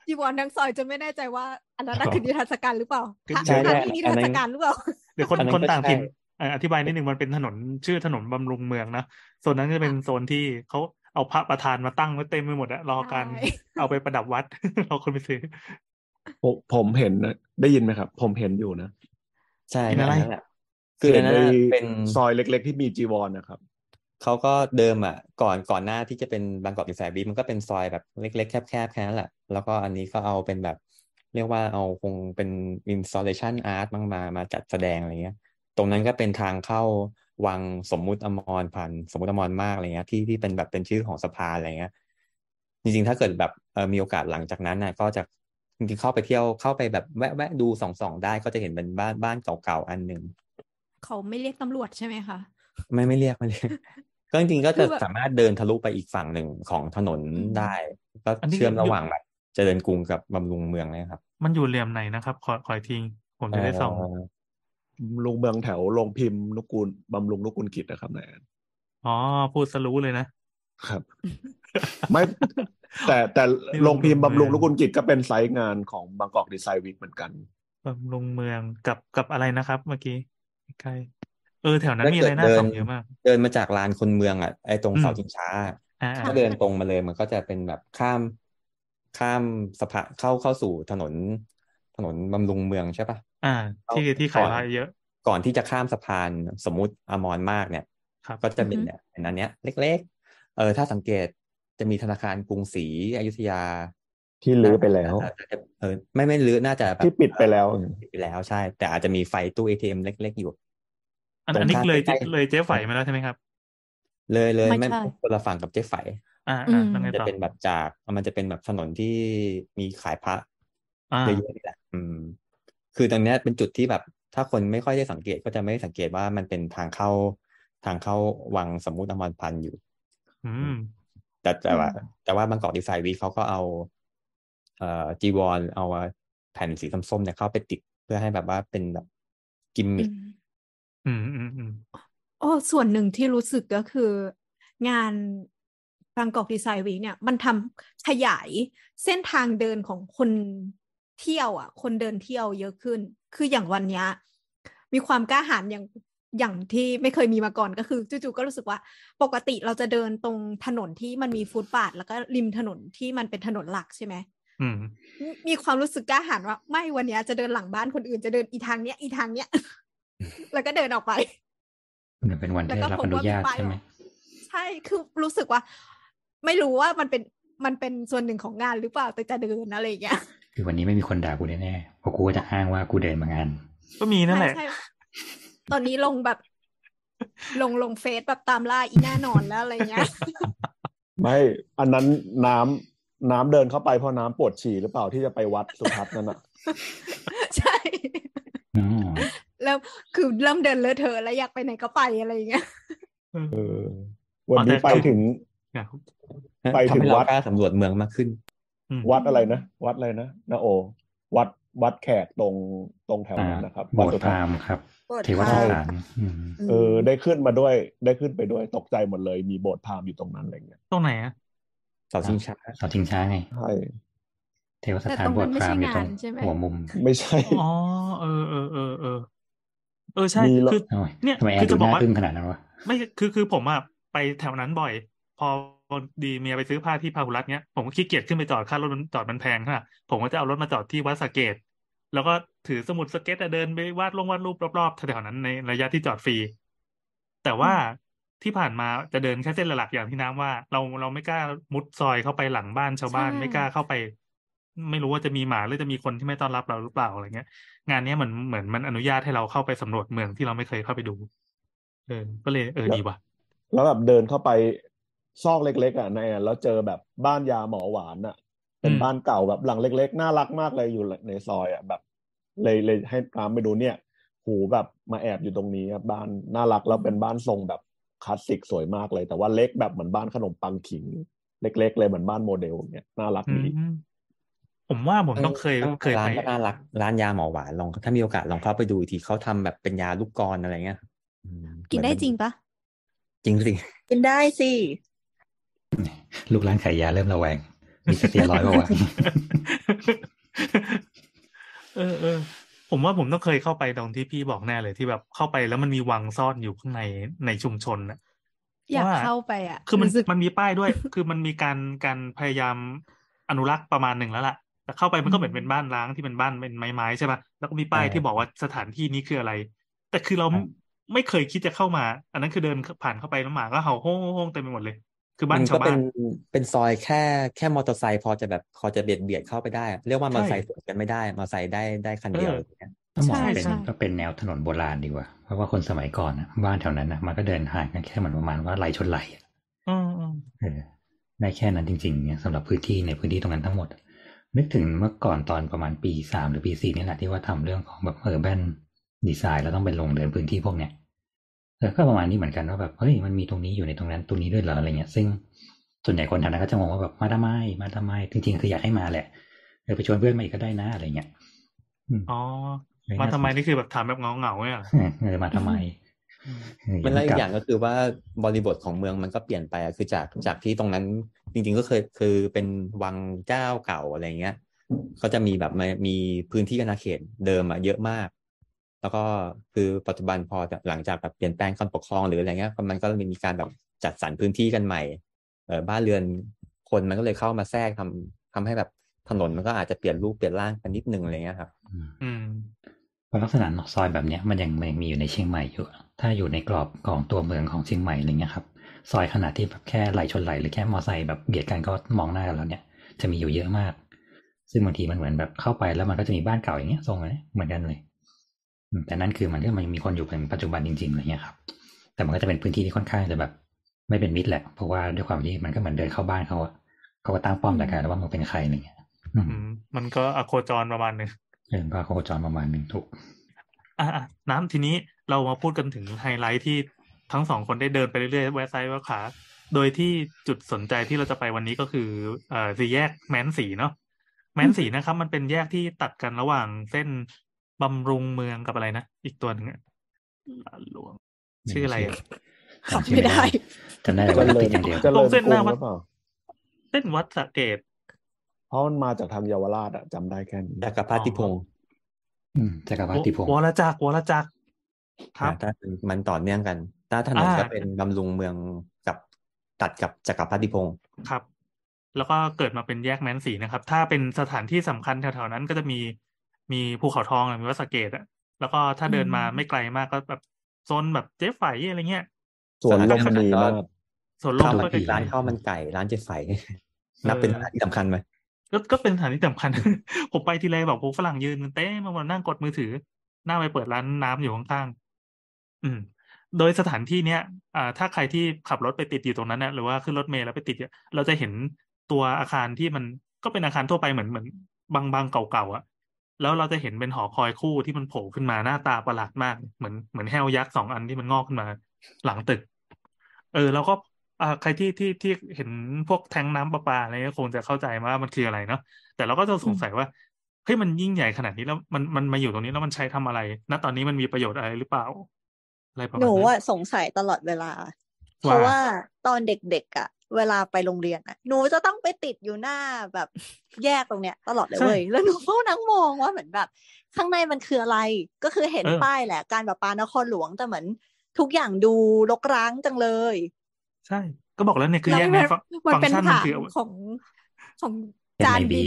จีวรทั้งซอยจะไม่แน่ใจว่าอันนั้นคือนิทรรศการหรือเปล่าใช่ๆนิทรรศการหรือเปล่าเดี๋ยวคนต่างถิ่นอธิบายนิดนึงมันเป็นถนนชื่อถนนบำรุงเมืองนะโซนนั้นจะเป็นโซนที่เขา เอาพระประธานมาตั้งไว้เต็มไปหมดอะรอการเอาไปประดับวัดรอคนไปซื้อผมเห็นนะได้ยินไหมครับผมเห็นอยู่นะใช่นั่นแหละคือนั่นเป็นซอยเล็กๆที่มีจีวรนะครับเขาก็เดิมอ่ะก่อนหน้าที่จะเป็นBangkok Design Weekมันก็เป็นซอยแบบเล็กๆแคบๆแค่นั้นแหละแล้วก็อันนี้ก็เอาเป็นแบบเรียกว่าเอาคงเป็น installation art มาจัดแสดงอะไรเงี้ยตรงนั้นก็เป็นทางเข้าวังสมมุติอมรผ่านสมมุติอมรมากอะไรเงี้ยที่เป็นแบบเป็นชื่อของสภาอะไรเงี้ยจริงๆถ้าเกิดแบบมีโอกาสหลังจากนั้นน่ะก็จะจริงๆเข้าไปแบบแวะดูส่องๆได้ก็จะเห็นเป็นบ้านเก่าๆอันนึงเขาไม่เรียกตำรวจใช่ไหมคะไม่เรียกก็จริงๆก็จะสามารถเดินทะลุไปอีกฝั่งหนึ่งของถนนได้ก็เชื่อมระหว่างแบบเจริญกรุงกับบำรุงเมืองนะครับมันอยู่เหลี่ยมไหนนะครับขอทิ้งผมจะได้ส่องลงเมืองแถวลงพิมพ์นุกูลบำรุงนุกูลกิจนะครับนายอ๋อพูดสรู้เลยนะครับไม่แต่ลงพิมพ์บำรุงนุกูลกิจก็เป็นไซต์งานของBangkok Design Weekเหมือนกันบำรุงเมืองกับอะไรนะครับเมื่อกี้ใกล้แถวนั้นมีอะไรน่าสนใจมากเดินมาจากลานคนเมืองอ่ะไอ้ตรงเสาชิงช้าถ้าเดินตรงมาเลยมันก็จะเป็นแบบข้ามสะพานเข้าสู่ถนนบำรุงเมืองใช่ป่ะที่ขายอะไรเยอะก่อนที่จะข้ามสะพานสมมุติอมรมากเนี่ยก็จะเป็นเนี่ยอันเนี้ยเล็กๆถ้าสังเกตจะมีธนาคารกรุงศรีอยุธยาที่ลื้อไปแล้วไม่ลื้อน่าจะที่ปิดไปแล้วใช่แต่อาจจะมีไฟตู้ ATM เล็กๆอยู่อันนี้เลยเจ๊ไฝมาแล้วใช่ไหมครับเลยไม่คนละฝั่งกับเจ๊ไฝจะเป็นแบบจากมันจะเป็นแบบถนนที่มีขายพระเยอะๆนี่แหละคือตรงนี้เป็นจุดที่แบบถ้าคนไม่ค่อยได้สังเกตก็จะไม่สังเกตว่ามันเป็นทางเข้าวังสมมุติอมรพันธ์อยู่แต่ว่าBangkok Design Weekเขาก็เอาจีวรเอาแผ่นสีส้มๆเนี่ยเข้าไปติดเพื่อให้แบบว่าเป็นแบบกิมมิคส่วนหนึ่งที่รู้สึกก็คืองานBangkok Design Weekเนี่ยมันทำขยายเส้นทางเดินของคนเที่ยวอ่ะคนเดินเที่ยวเยอะขึ้นคืออย่างวันนี้มีความกล้าหาญอย่างที่ไม่เคยมีมาก่อนก็คือจู่ๆก็รู้สึกว่าปกติเราจะเดินตรงถนนที่มันมีฟุตบาทแล้วก็ริมถนนที่มันเป็นถนนหลักใช่ไหมมีความรู้สึกกล้าหาญว่าไม่วันนี้จะเดินหลังบ้านคนอื่นจะเดินอีทางเนี้ย แล้วก็เดินออกไปเป็นวันที่รับอนุญาตใช่ไหมใช่คือรู้สึกว่าไม่รู้ว่ามันเป็นส่วนหนึ่งของงานหรือเปล่าแต่จะเดินอะไรอย่างเงี้ยคือวันนี้ไม่มีคนด่ากูแน่ๆเพราะกูจะอ้างว่ากูเดินมางานก็มีนั่นแหละตอนนี้ลงแบบลงเฟซแบบตามล่าอีหน้านอนแล้วอะไรเงี้ยไม่อันนั้นน้ำเดินเข้าไปเพราะน้ำปวดฉี่หรือเปล่าที่จะไปวัดสุทัศน์นั่นอ่ะใช่แล้วคือเริ่มเดินเลอะเทอะแล้วอยากไปไหนก็ไปอะไรอย่างเงี้ยวันนี้ไปถึงวัดสำรวจเมืองมากขึ้นวัดอะไรนะนะโอวัดแขกตรงแถวนั้นนะครับวัดสุธามครับเทวสถานได้ขึ้นมาด้วยตกใจหมดเลยมีโบสถ์พราหมณ์อยู่ตรงนั้นอะไรเงี้ยตรงไหนอ่ะเสาชิงช้าไงใช่เทวสถานโบสถ์พราหมณ์อยู่ตรงหัวมุมไม่ใช่อ๋อเออใช่คือเนี่ยคือจะบอกว่าขนาดนั้นวะไม่คือผมอ่ะไปแถวนั้นบ่อยพอดีเมียไปซื้อผ้าที่พาหุรัตน์เนี้ยผมก็ขี้เกียจขึ้นไปจอดค่ารถมันจอดมันแพงค่ะผมก็จะเอารถมาจอดที่วัดสะเกษแล้วก็ถือสมุดสเก็ตเดินไปวาดรูปรอบๆแถวๆนั้นในระยะที่จอดฟรีแต่ว่าที่ผ่านมาจะเดินแค่เส้นหลักอย่างที่น้ำว่าเราไม่กล้ามุดซอยเข้าไปหลังบ้านชาวบ้านไม่กล้าเข้าไปไม่รู้ว่าจะมีหมาหรือจะมีคนที่ไม่ต้อนรับเราหรือเปล่าอะไรเงี้ยงานนี้เหมือนมันอนุญาตให้เราเข้าไปสำรวจเมืองที่เราไม่เคยเข้าไปดูก็เลยดีว่ะแล้วแบบเดินเข้าไปซอกเล็กๆอ่ะในแล้วเจอแบบบ้านยาหมอหวานอ่ะเป็นบ้านเก่าแบบหลังเล็กๆน่ารักมากเลยอยู่ในซอยอ่ะแบบเลยให้ตามไปดูเนี่ยหูแบบมาแอบอยู่ตรงนี้ครับบ้านน่ารักแล้วเป็นบ้านทรงแบบคลาสสิกสวยมากเลยแต่ว่าเล็กแบบเหมือนบ้านขนมปังขิงเล็กๆเลยเหมือนบ้านโมเดลเนี่ยน่ารักดีผมว่าผมต้องเคยไปน่ารักร้านยาหมอหวานลองถ้ามีโอกาสลองเข้าไปดูทีเขาทำแบบเป็นยาลูกกรอะไรเงี้ยกินได้จริงปะจริงสิกินได้สิลูกร้านขายยาเริ่มระแวงมีสเตียรอยด์ป่าวะผมว่าผมต้องเคยเข้าไปตรงที่พี่บอกแน่เลยที่แบบเข้าไปแล้วมันมีวังซ่อนอยู่ข้างในชุมชนน่ะ อยากเข้าไปอ่ะคือมันมีป้ายด้วย คือมันมีการพยายามอนุรักษ์ประมาณหนึ่งแล้วล่ะแต่เข้าไปมันก็เหมือนเป็นบ้านร้างที่เป็นบ้านเป็นไม้ๆใช่ป่ะแล้วก็มีป้ายที่บอกว่าสถานที่นี้คืออะไรแต่คือเราไม่เคยคิดจะเข้ามาอันนั้นคือเดินผ่านเข้าไปแล้วหมาก็เห่าโฮ่งๆเต็มไปหมดเลยคือบ้านชาวบ้านเป็นซอยแค่มอเตอร์ไซค์พอจะเบียดเข้าไปได้เรียกว่ามอเตอร์ไซค์สวนกันไม่ได้มอเตอร์ไซค์ได้คันเดียวอย่างเงี้ยต้องมองเป็นก็เป็นแนวถนนโบราณดีกว่าเพราะว่าคนสมัยก่อนนะบ้านแถวนั้นนะมันก็เดินห่างกันแค่เหมือนประมาณว่าไหลชนไหลได้แค่นั้นจริงๆเนี่ยสำหรับพื้นที่ในพื้นที่ตรงนั้นทั้งหมดนึกถึงเมื่อก่อนตอนประมาณปี3หรือปี4นี่แหละที่ว่าทำเรื่องของแบบ Urban Design แล้วต้องเป็นลงเดินพื้นที่พวกเนี้ยก็ประมาณนี้เหมือนกันว่าแบบเฮ้ยมันมีตรงนี้อยู่ในตรงนั้นตรงนี้ด้วยเหรออะไรเงี้ยซึ่งส่วนใหญ่คนทางนั้นก็จะมองว่าแบบมาทำไมจริงๆคืออยากให้มาแหละไปชวนเพื่อนมาอีกก็ได้นะอะไรเงี้ยอ๋อมาทำไมนี่คือแบบถามแบบเหงาๆเนี่ยมาทำไมมันอะไรอย่างก็คือว่าบริบทของเมืองมันก็เปลี่ยนไปคือจากที่ตรงนั้นจริงๆก็เคยคือเป็นวังเจ้าเก่าอะไรเงี้ยเขาจะมีแบบมีพื้นที่อาณาเขตเดิมอะเยอะมากแล้วก็คือปัจจุบันพอหลังจากแบบเปลี่ยนแปลงการปกครองหรืออะไรเงี้ยมันก็มีการแบบจัดสรรพื้นที่กันใหม่บ้านเรือนคนมันก็เลยเข้ามาแทรกทำให้แบบถนนมันก็อาจจะเปลี่ยนรูปเปลี่ยนร่างกันนิดนึงอะไรเงี้ยครับลักษณะซอยแบบเนี้ยมันยังมีอยู่ในเชียงใหม่อยู่ถ้าอยู่ในกรอบของตัวเมืองของเชียงใหม่อะไรเงี้ยครับซอยขนาดที่แบบแค่ไหลชนไหลหรือแค่มอไซค์แบบเบียดกันก็มองหน้ากันแล้วเนี่ยจะมีอยู่เยอะมากซึ่งบางทีมันเหมือนแบบเข้าไปแล้วมันก็จะมีบ้านเก่าอย่างเงี้ยทรงอะไรเหมือนกันเลยแต่นั่นคือมันก็มีคนอยู่ในปัจจุบันจริงๆอะไรเงี้ยครับแต่มันก็จะเป็นพื้นที่ที่ค่อนข้างจะแบบไม่เป็นมิตรแหละเพราะว่าด้วยความที่มันก็เหมือนเดินเข้าบ้านเขาอะเขาก็ตั้งป้อมแต่การว่ามึงเป็นใครอะไรเงี้ยมันก็อโคจรประมาณนึงเป็นพาโคจรประมาณนึงถูกน้ำทีนี้เรามาพูดกันถึงไฮไลท์ที่ทั้งสองคนได้เดินไปเรื่อยๆแวะซ้ายแวะขวาโดยที่จุดสนใจที่เราจะไปวันนี้ก็คือสี่แยกแม้นสีเนาะแม้นสีนะครับมันเป็นแยกที่ตัดกันระหว่างเส้นบำรุงเมืองกับอะไรนะอีกตัวนึงอ่ะหลวงชื่ออะไรอ่ะจำไม่ได้จำได้แต่ว่าติดอย่างเดียวตรงเส้นหน้าวัดเส้นวัดสระเกศเพราะมันมาจากทางเยาวราชอะจำได้แค่นี้จักรพรรดิพงศ์จักรพรรดิพงศ์วรจักรครับมันต่อเนื่องกันถ้าถนนก็เป็นบำรุงเมืองกับตัดกับจักรพรรดิพงศ์ครับแล้วก็เกิดมาเป็นแยกแม้นสีนะครับถ้าเป็นสถานที่สำคัญแถวๆนั้นก็จะมีภูเขาทองมีวัดสระเกศอะแล้วก็ถ้าเดินมาไม่ไกลมากก็แบบโซนแบบเจ๊ไฝอะไรเงี้ยสวนลมดีมากสวนลมก็คือร้านข้าวมันไก่ร้านเจ๊ไฝนับเป็นร้านที่สำคัญไหมก็เป็นสถานที่สำคัญผมไปทีไรแบบพวกฝรั่งยืนกันเต้มานั่งกดมือถือหน้าไปเปิดร้านน้ำอยู่ข้างๆโดยสถานที่เนี้ยถ้าใครที่ขับรถไปติดอยู่ตรงนั้นนะหรือว่าขึ้นรถเมล์แล้วไปติดเราจะเห็นตัวอาคารที่มันก็เป็นอาคารทั่วไปเหมือนบางเก่าๆอ่ะแล้วเราจะเห็นเป็นหอคอยคู่ที่มันโผล่ขึ้นมาหน้าตาประหลาดมากเหมือนแห้วยักษ์2อันที่มันงอกขึ้นมาหลังตึกแล้วก็ใครที่เห็นพวกแทงน้ำประปาอะไรก็คงจะเข้าใจว่ามันคืออะไรเนาะแต่เราก็จะสงสัยว่าเฮ้ยมันยิ่งใหญ่ขนาดนี้แล้วมันมาอยู่ตรงนี้แล้วมันใช้ทำอะไรณตอนนี้มันมีประโยชน์อะไรหรือเปล่าอะไรประมาณนั้นหนูว่าสงสัยตลอดเวลาเพราะว่าตอนเด็กๆอ่ะเวลาไปโรงเรียนอ่ะหนูจะต้องไปติดอยู่หน้าแบบแยกตรงเนี้ยตลอดเลยเว้ยแล้วหนูก็นั่งมองว่าเหมือนแบบข้างในมันคืออะไรก็คือเห็นป้ายแหละการประปานครหลวงแต่เหมือนทุกอย่างดูรกร้างจังเลยใช่ก็บอกแล้วเนี่ยคือแยกแม้นฟังก์ชันมันคือของจานบิน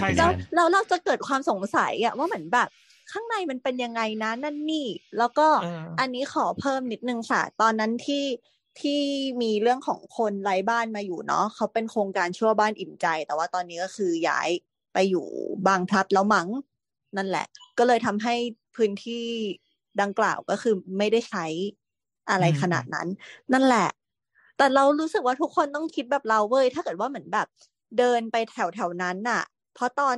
ใช่เราจะเกิดความสงสัยอะว่าเหมือนแบบข้างในมันเป็นยังไงนะนั่นนี่แล้วก็อันนี้ขอเพิ่มนิดนึงค่ะตอนนั้นที่มีเรื่องของคนไร้บ้านมาอยู่เนาะเขาเป็นโครงการชั่วบ้านอิ่มใจแต่ว่าตอนนี้ก็คือย้ายไปอยู่บางพลัดแล้วมั้งนั่นแหละก็เลยทำให้พื้นที่ดังกล่าวก็คือไม่ได้ใช้อะไรขนาดนั้นนั่นแหละแต่เรารู้สึกว่าทุกคนต้องคิดแบบเราเว้ยถ้าเกิดว่าเหมือนแบบเดินไปแถวนั้นน่ะเพราะตอ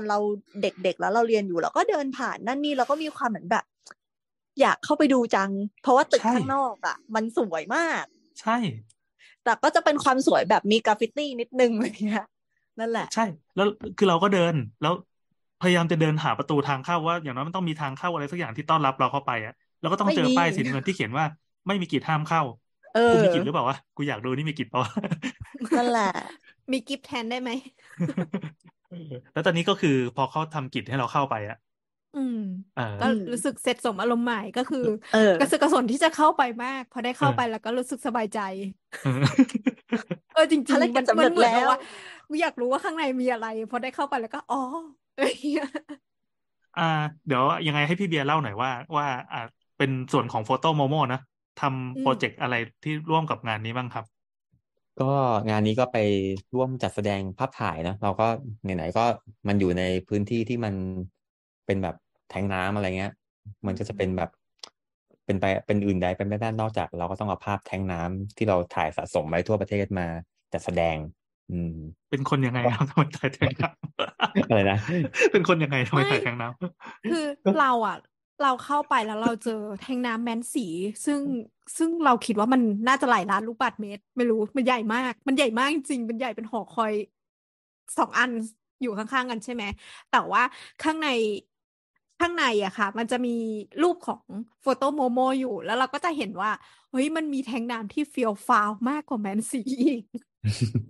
นเราเด็กๆแล้วเราเรียนอยู่เราก็เดินผ่านนั่นนี่เราก็มีความเหมือนแบบอยากเข้าไปดูจังเพราะว่าตึกข้างนอกอ่ะมันสวยมากใช่แต่ก็จะเป็นความสวยแบบมีกราฟฟิตี้นิดนึงอะไรเงี้ยนั่นแหละใช่แล้วคือเราก็เดินแล้วพยายามจะเดินหาประตูทางเข้าว่าอย่างน้อยมันต้องมีทางเข้าอะไรสักอย่างที่ต้อนรับเราเข้าไปอ่ะแล้วก็ต้องเจอป้ายสีเงินที่เขียนว่าไม่มีกิจห้ามเข้ากูมีกิจหรือเปล่าวะกูอยากดูนี่มีกิจเปล่านั่นแหละมีกิฟต์แทนได้ไหมแล้วตอนนี้ก็คือพอเขาทำกิจให้เราเข้าไปอะ ก็รู้สึกเสร็จสมอารมณ์ใหม่ก็คือกระสือกระสนที่จะเข้าไปมากพอได้เข้าไปแล้วก็รู้สึกสบายใจจริงๆมันเหมือนว่าอยากรู้ว่าข้างในมีอะไรพอได้เข้าไปแล้วก็อ๋อเดี๋ยวยังไงให้พี่เบียร์เล่าหน่อยว่าเป็นส่วนของโฟโต้โมโมนะทำโปรเจกต์อะไรที่ร่วมกับงานนี้บ้างครับก็งานนี้ก็ไปร่วมจัดแสดงภาพถ่ายนะเราก็ไหนๆก็มันอยู่ในพื้นที่ที่มันเป็นแบบแทงน้ำอะไรเงี้ยมันก็จะเป็นแบบเป็นอื่นใดเป็นไม่ได้นอกจากเราก็ต้องเอาภาพแทงน้ำที่เราถ่ายสะสมไว้ทั่วประเทศมาจัดแสดงเป็นคนยังไงครับทำไมถ่ายแทงน้ำอะไรนะเป็นคนยังไงทำไมถ่ายแทงน้ำคือเราเข้าไปแล้วเราเจอแทงน้ำแม้นสีซึ่งเราคิดว่ามันน่าจะหลายล้านลูกบาศก์เมตรไม่รู้มันใหญ่มากจริงมันใหญ่เป็นหอคอย2อันอยู่ข้างๆกันใช่ไหมแต่ว่าข้างในอะค่ะมันจะมีรูปของโฟโต้โมโมอยู่แล้วเราก็จะเห็นว่าเฮ้ยมันมีแทงน้ำที่เฟียวฟาวมากกว่าแมนสีอีก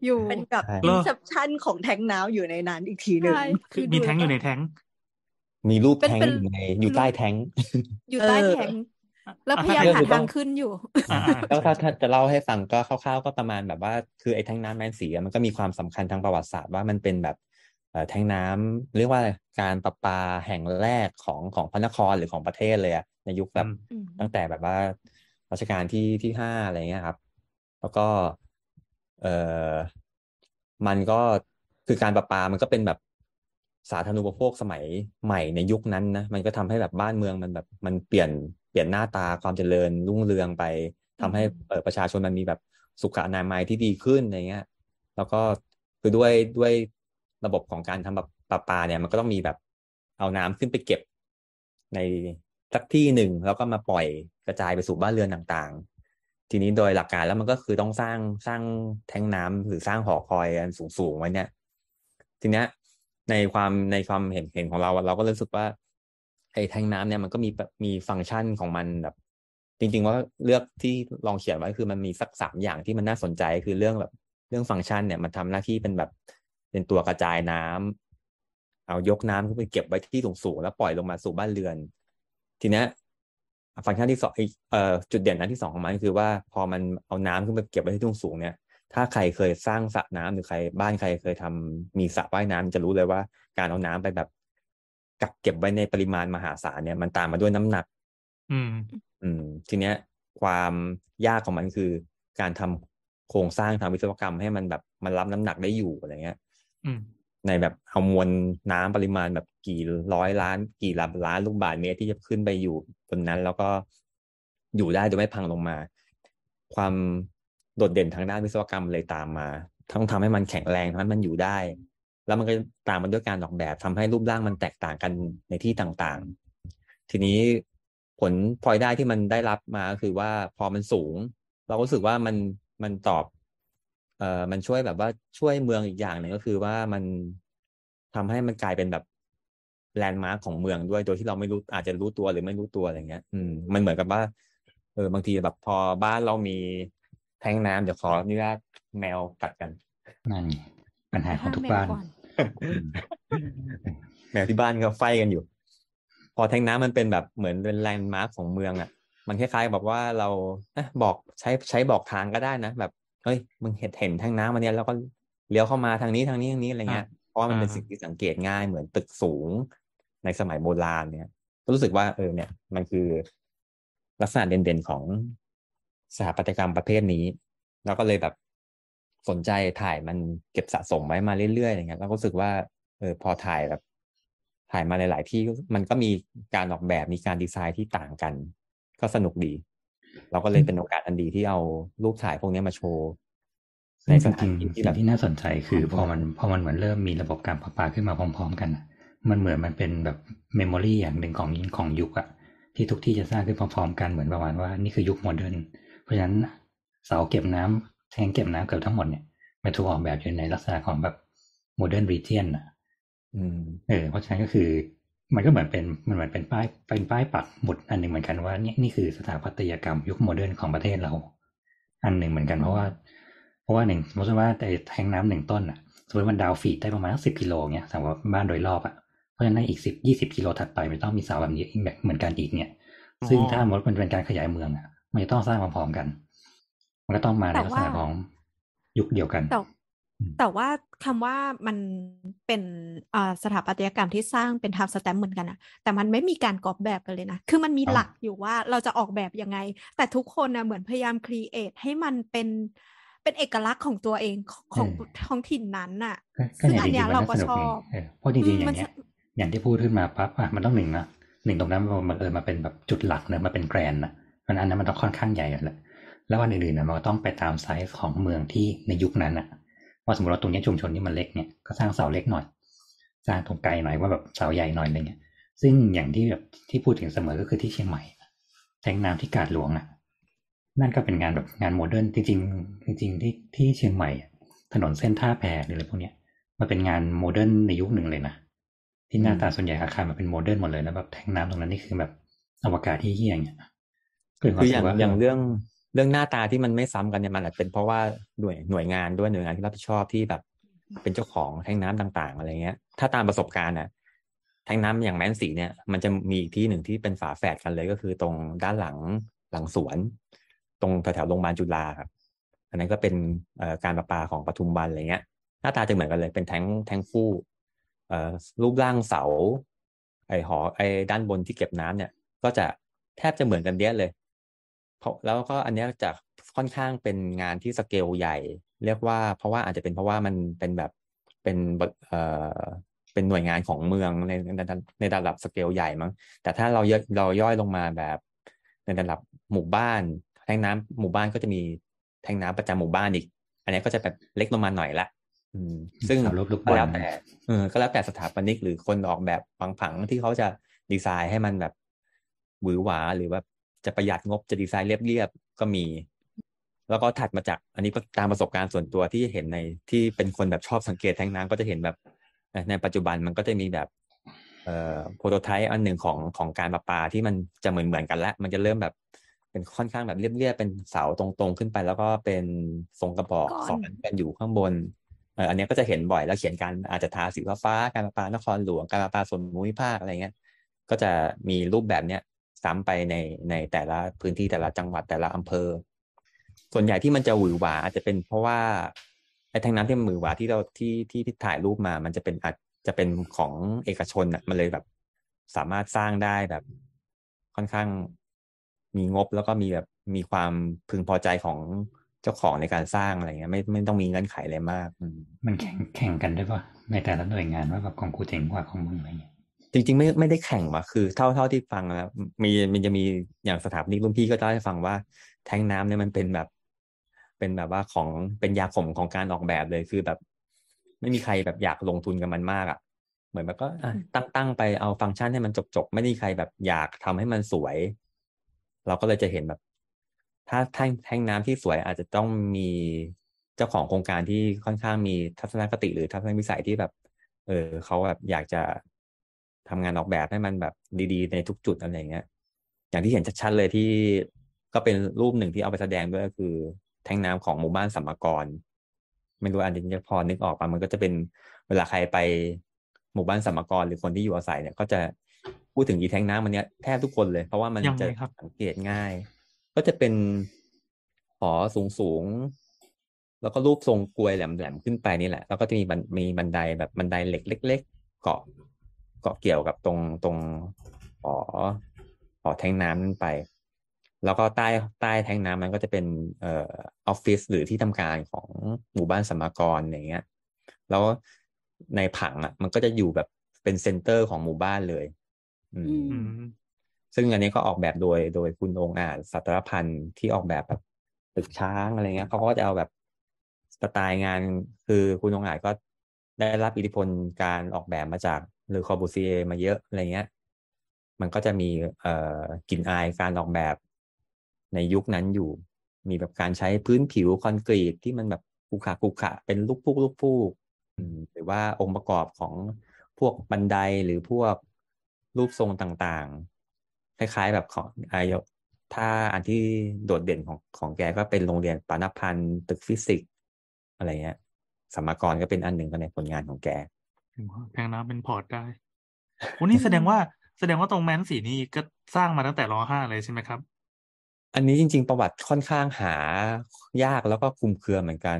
อยู่เป็นแบบอินเซปชั่นของแทงน้ำอยู่ในนั้นอีกทีนึงมีแทงอยู่ในแทงมีรูปแทงอยู่ใต้แทงอยู่ใต้แทงแล้วพยายามหาทางขึ้นอยู่แล้วถ้าจะเล่าให้ฟังก็คร่าวๆก็ประมาณแบบว่าคือไอ้แทงน้ำแมนสีมันก็มีความสำคัญทางประวัติศาสตร์ว่ามันเป็นแบบแทงน้ำเรียกว่าการประปาแห่งแรกของพระนครหรือของประเทศเลยในยุคแบบตั้งแต่แบบว่ารัชกาลที่5อะไรเงี้ยครับแล้วก็มันก็คือการประปามันก็เป็นแบบสาธารณูปโภคสมัยใหม่ในยุคนั้นนะมันก็ทำให้แบบบ้านเมืองมันแบบมันเปลี่ยนหน้าตาความเจริญรุ่งเรืองไปทำให้ประชาชนมันมีแบบสุขอนามัยที่ดีขึ้นอะไรเงี้ยแล้วก็คือด้วยระบบของการทำแบบประปาเนี่ยมันก็ต้องมีแบบเอาน้ำขึ้นไปเก็บในสักที่หนึ่งแล้วก็มาปล่อยกระจายไปสู่บ้านเรือนต่างๆทีนี้โดยหลักการแล้วมันก็คือต้องสร้างแทงน้ำหรือสร้างหอคอยอันสูงๆไว้เนี่ยทีนี้ในความเห็นของเราก็รู้สึกว่าไอ้แทงน้ำเนี่ยมันก็มีฟังก์ชันของมันแบบจริงๆว่าเลือกที่ลองเขียนไว้คือมันมีสัก3อย่างที่มันน่าสนใจคือเรื่องแบบเรื่องฟังก์ชันเนี่ยมันทำหน้าที่เป็นแบบเป็นตัวกระจายน้ำเอายกน้ำขึ้นไปเก็บไว้ที่สูงๆแล้วปล่อยลงมาสู่บ้านเรือนทีนี้ฟังก์ชันที่2จุดเด่นอันที่2ของมันคือว่าพอมันเอาน้ำขึ้นไปเก็บไว้ที่สูงๆเนี่ยถ้าใครเคยสร้างสระน้ำหรือใครบ้านใครเคยทำมีสระว่ายน้ำจะรู้เลยว่าการเอาน้ำไปแบบกักเก็บไว้ในปริมาณมหาศาลเนี่ยมันตามมาด้วยน้ำหนักทีเนี้ยความยากของมันคือการทำโครงสร้างทางวิศวกรรมให้มันแบบมันรับน้ำหนักได้อยู่อะไรเงี้ยในแบบเอามวลน้ำปริมาณแบบกี่ร้อยล้านกี่ล้านลูกบาศก์เมตรที่จะขึ้นไปอยู่บนนั้นแล้วก็อยู่ได้โดยไม่พังลงมาความโดดเด่นทางด้านวิศวกรรมเลยตามมาต้องทำให้มันแข็งแรงทำให้มันอยู่ได้แล้วมันก็ตามมาด้วยการออกแบบทำให้รูปร่างมันแตกต่างกันในที่ต่างๆทีนี้ผลพลอยได้ที่มันได้รับมาก็คือว่าพอมันสูงเรารู้สึกว่ามันตอบมันช่วยแบบว่าช่วยเมืองอีกอย่างหนึ่งก็คือว่ามันทำให้มันกลายเป็นแบบแลนด์มาร์คของเมืองด้วยโดยที่เราไม่รู้อาจจะรู้ตัวหรือไม่รู้ตัวอะไรเงี้ยมันเหมือนกับว่าบางทีแบบพอบ้านเรามีแทงน้ำเดี๋ยวขออนุญาตแมวกัดกันนั่นปัญหาของทุกบ้าน แมวที่บ้านก็ไฟกันอยู่พอแทงน้ำมันเป็นแบบเหมือนเป็นแลนด์มาร์คของเมืองอ่ะมันคล้ายๆแบบว่าเราบอกใช้บอกทางก็ได้นะแบบเฮ้ยมึงเห็นแทงน้ำมันเนี่ยแล้วก็เลี้ยวเข้ามาทางนี้อะไรเงี้ยเพราะมันเป็นสิ่งที่สังเกตง่ายเหมือนตึกสูงในสมัยโบราณเนี่ยรู้สึกว่าเนี่ยมันคือลักษณะเด่นๆของสถาปัตยกรรมประเภทนี้เราก็เลยแบบสนใจถ่ายมันเก็บสะสมไว้มาเรื่อยๆอย่างเงี้ยเราก็รู้สึกว่าพอถ่ายแบบถ่ายมาหลายๆที่มันก็มีการออกแบบมีการดีไซน์ที่ต่างกันก็สนุกดีเราก็เลยเป็นโอกาสอันดีที่เอารูปถ่ายพวกนี้มาโชว์ในสถานที่ที่แบบที่น่าสนใจคือพอมันเหมือนเริ่มมีระบบการประปาขึ้นมาพร้อมๆกันมันเหมือนมันเป็นแบบเมมโมรีอย่างหนึ่งของยุคอะที่ทุกที่จะสร้างขึ้นพร้อมๆกันเหมือนประมาณว่านี่คือยุคโมเดิร์นเพราะฉะนั้นเสาเก็บน้ำแทงเก็บน้ำเกือบทั้งหมดเนี่ยมันถูกออกแบบอยู่ในลักษณะของแบบโมเดิร์นรีเจียนนะเพราะฉะนั้นก็คือมันก็เหมือนเป็นป้ายปักหมุดอันหนึ่งเหมือนกันว่านี่คือสถาปัตยกรรมยุคโมเดิร์นของประเทศเราอันหนึ่งเหมือนกันเพราะว่าหนึ่งสมมติว่าแต่แทงน้ำ1 ต้นอ่ะสมมติมันดาวฟีดได้ประมาณ10 กิโลเงี้ยสำหรับบ้านโดยรอบอ่ะ เพราะฉะนั้นอีก 10-20 กิโลถัดไปมันต้องมีเสาแบบนี้เหมือนกันอีกเนี่ยซึ่งถ้าสมมติมันเป็นการขยายเมืองอ่ะมันจะต้องสร้างพร้อมๆกันมันก็ต้องมาในลักษณะของยุคเดียวกันแต่ว่าคำว่ามันเป็นสถาปัตยกรรมที่สร้างเป็นไทม์สแตมป์เหมือนกันอะแต่มันไม่มีการก๊อปแบบกันเลยนะคือมันมีหลักอยู่ว่าเราจะออกแบบยังไงแต่ทุกคนนะเหมือนพยายามครีเอทให้มันเป็นเอกลักษณ์ของตัวเองของท้องถิ่นนั้นอะซึ่งอันนี้เราก็ชอบเพราะจริงๆอย่างเงี้ยอย่างที่พูดขึ้นมาปั๊บอะมันต้องหนึ่งตรงนั้นมันมาเป็นแบบจุดหลักเนอะมาเป็นแกรนนะมันอันนั้นมันต้องค่อนข้างใหญ่แหละแล้ววันอื่นๆนะมันก็ต้องไปตามไซส์ของเมืองที่ในยุคนั้นอะว่าสมมติเราตรงนี้ชุมชนนี่มันเล็กเนี่ยก็สร้างเสาเล็กหน่อยสร้างตรงไกลหน่อยว่าแบบเสาใหญ่หน่อยอะไรเงี้ยซึ่งอย่างที่แบบที่พูดถึงเสมอก็คือที่เชียงใหม่แทงน้ำที่กาดหลวงอ่ะนั่นก็เป็นงานแบบงานโมเดิร์นจริงที่เชียงใหม่ถนนเส้นท่าแพหรืออะไรพวกเนี้ยมันเป็นงานโมเดิร์นในยุคหนึ่งเลยนะที่หน้าตาส่วนใหญ่อาคารมันเป็นโมเดิร์นหมดเลยแล้วแบบแทงน้ำตรงนั้นนี่คือแบบอวกาศที่เฮี้ยงเนี่ยคืออย่างเรื่องหน้าตาที่มันไม่ซ้ำกันเนี่ยมันอาจเป็นเพราะว่าหน่วยงานด้วยหน่วยงานที่รับผิดชอบที่แบบเป็นเจ้าของแทงน้ำต่างๆอะไรเงี้ยถ้าตามประสบการณ์น่ะแทงน้ำอย่างแม่นสีเนี่ยมันจะมีอีกที่หนึ่งที่เป็นฝาแฝดกันเลยก็คือตรงด้านหลังสวนตรงแถวๆโรงพยาบาลจุฬาครับอันนั้นก็เป็นการประปาของปทุมวันอะไรเงี้ยหน้าตาจะเหมือนกันเลยเป็นแทงฟู่รูปร่างเสาด้านบนที่เก็บน้ำเนี่ยก็จะแทบจะเหมือนกันเยอะเลยแล้วก็อันนี้จะค่อนข้างเป็นงานที่สเกลใหญ่เรียกว่าเพราะว่าอาจจะเป็นเพราะว่ามันเป็นแบบเป็นหน่วยงานของเมืองในระดับสเกลใหญ่มั้งแต่ถ้าเราย่อยลงมาแบบในระดับหมู่บ้านแทงน้ำหมู่บ้านก็จะมีแทงน้ำประจำหมู่บ้านอีกอันนี้ก็จะแบบเล็กลงมาหน่อยละซึ่งก็แล้วแต่สถาปนิกหรือคนออกแบบผังๆที่เขาจะดีไซน์ให้มันแบบหวือหวาหรือว่าจะประหยัดงบจะดีไซน์เรียบๆก็มีแล้วก็ถัดมาจากอันนี้ตามประสบการณ์ส่วนตัวที่เห็นในที่เป็นคนแบบชอบสังเกตแทงน้ำก็จะเห็นแบบในปัจจุบันมันก็จะมีแบบโปรโตไทป์อันหนึ่งของการประปาที่มันจะเหมือนกันละมันจะเริ่มแบบเป็นค่อนข้างแบบเรียบๆเป็นเสาตรงๆขึ้นไปแล้วก็เป็นทรงกระบอกสองอันกันอยู่ข้างบนอันนี้ก็จะเห็นบ่อยแล้วเขียนการอาจจะทาสีฟ้าการประปานครหลวงการประปาส่วนภูมิภาคอะไรเงี้ยก็จะมีรูปแบบเนี้ยซ้ำไปในแต่ละพื้นที่แต่ละจังหวัดแต่ละอำเภอส่วนใหญ่ที่มันจะหวือหวาอาจจะเป็นเพราะว่าไอ้แทงน้ำที่มันหวือหวาที่เราที่ถ่ายรูปมามันจะเป็นอาจจะเป็นของเอกชนอ่ะมันเลยแบบสามารถสร้างได้แบบค่อนข้างมีงบแล้วก็มีแบบมีความพึงพอใจของเจ้าของในการสร้างอะไรเงี้ยไม่ต้องมีเงื่อนไขอะไรมากมันแข่งกันได้ป่ะในแต่ละหน่วยงานว่าแบบของกูเจ๋งกว่าของมึงอะไรเงี้ยจริงๆไม่ได้แข่งว่ะคือเท่าที่ฟังแล้วมันจะมีอย่างสถาปนิกรุ่นพี่ก็ได้ฟังว่าแทงน้ำเนี่ยมันเป็นแบบว่าของเป็นยาขมของการออกแบบเลยคือแบบไม่มีใครแบบอยากลงทุนกับมันมากอ่ะเหมือนแบบก็ตั้งไปเอาฟังก์ชันให้มันจบๆไม่มีใครแบบอยากทำให้มันสวยเราก็เลยจะเห็นแบบถ้าแทงน้ำที่สวยอาจจะต้องมีเจ้าของโครงการที่ค่อนข้างมีทัศนคติหรือทัศนวิสัยที่แบบเขาแบบอยากจะทำงานออกแบบให้มันแบบดีๆในทุกจุดอะไรอย่างเงี้ยอย่างที่เห็นชัดๆเลยที่ก็เป็นรูปหนึ่งที่เอาไปแสดงด้วยก็คือแทงน้ำของหมู่บ้านสัมมกรไม่รู้อันนี้จะพอนึกออกป่ะมันก็จะเป็นเวลาใครไปหมู่บ้านสัมมกรหรือคนที่อยู่อาศัยเนี่ยก็จะพูดถึงอีแทงน้ำมันเนี้ยแทบทุกคนเลยเพราะว่ามันจะสังเกตง่ายก็จะเป็นหอสูงๆแล้วก็รูปทรงกลวยแหลมๆขึ้นไปนี่แหละแล้วก็จะมีบันไดแบบบันไดเหล็กเล็กๆเกาะเกี่ยวกับตรงอ๋อแทงน้ำนั่นไปแล้วก็ใต้แทงน้ำมันก็จะเป็นออฟฟิศหรือที่ทำการของหมู่บ้านสมากรอย่างเงี้ยแล้วในผังอ่ะมันก็จะอยู่แบบเป็นเซ็นเตอร์ของหมู่บ้านเลยซึ่งอันนี้ก็ออกแบบโดยคุณองค์อาจสัตรพันธ์ที่ออกแบบแบบตึกช้างอะไรเงี้ยเขาก็จะเอาแบบสไตล์งานคือคุณองค์อาจก็ได้รับอิทธิพลการออกแบบมาจากหรือคอบูซีเอมาเยอะอะไรเงี้ยมันก็จะมีกลิ่นอายการออกแบบในยุคนั้นอยู่มีแบบการใช้พื้นผิวคอนกรีตที่มันแบบขรุขระเป็นลูกพูกหรือว่าองค์ประกอบของพวกบันไดหรือพวกรูปทรงต่างๆคล้ายๆแบบของอายกถ้าอันที่โดดเด่นของแกก็เป็นโรงเรียนปานพันธ์ตึกฟิสิกส์อะไรเงี้ยสมากรก็เป็นอันหนึ่งในผลงานของแกแทงน้ำเป็นพอร์ตได้ วันนี้แสดงว่าตรงแมนสีนี้ก็สร้างมาตั้งแต่ร.5เลยใช่ไหมครับอันนี้จริงๆประวัติค่อนข้างหายากแล้วก็คลุมเครือเหมือนกัน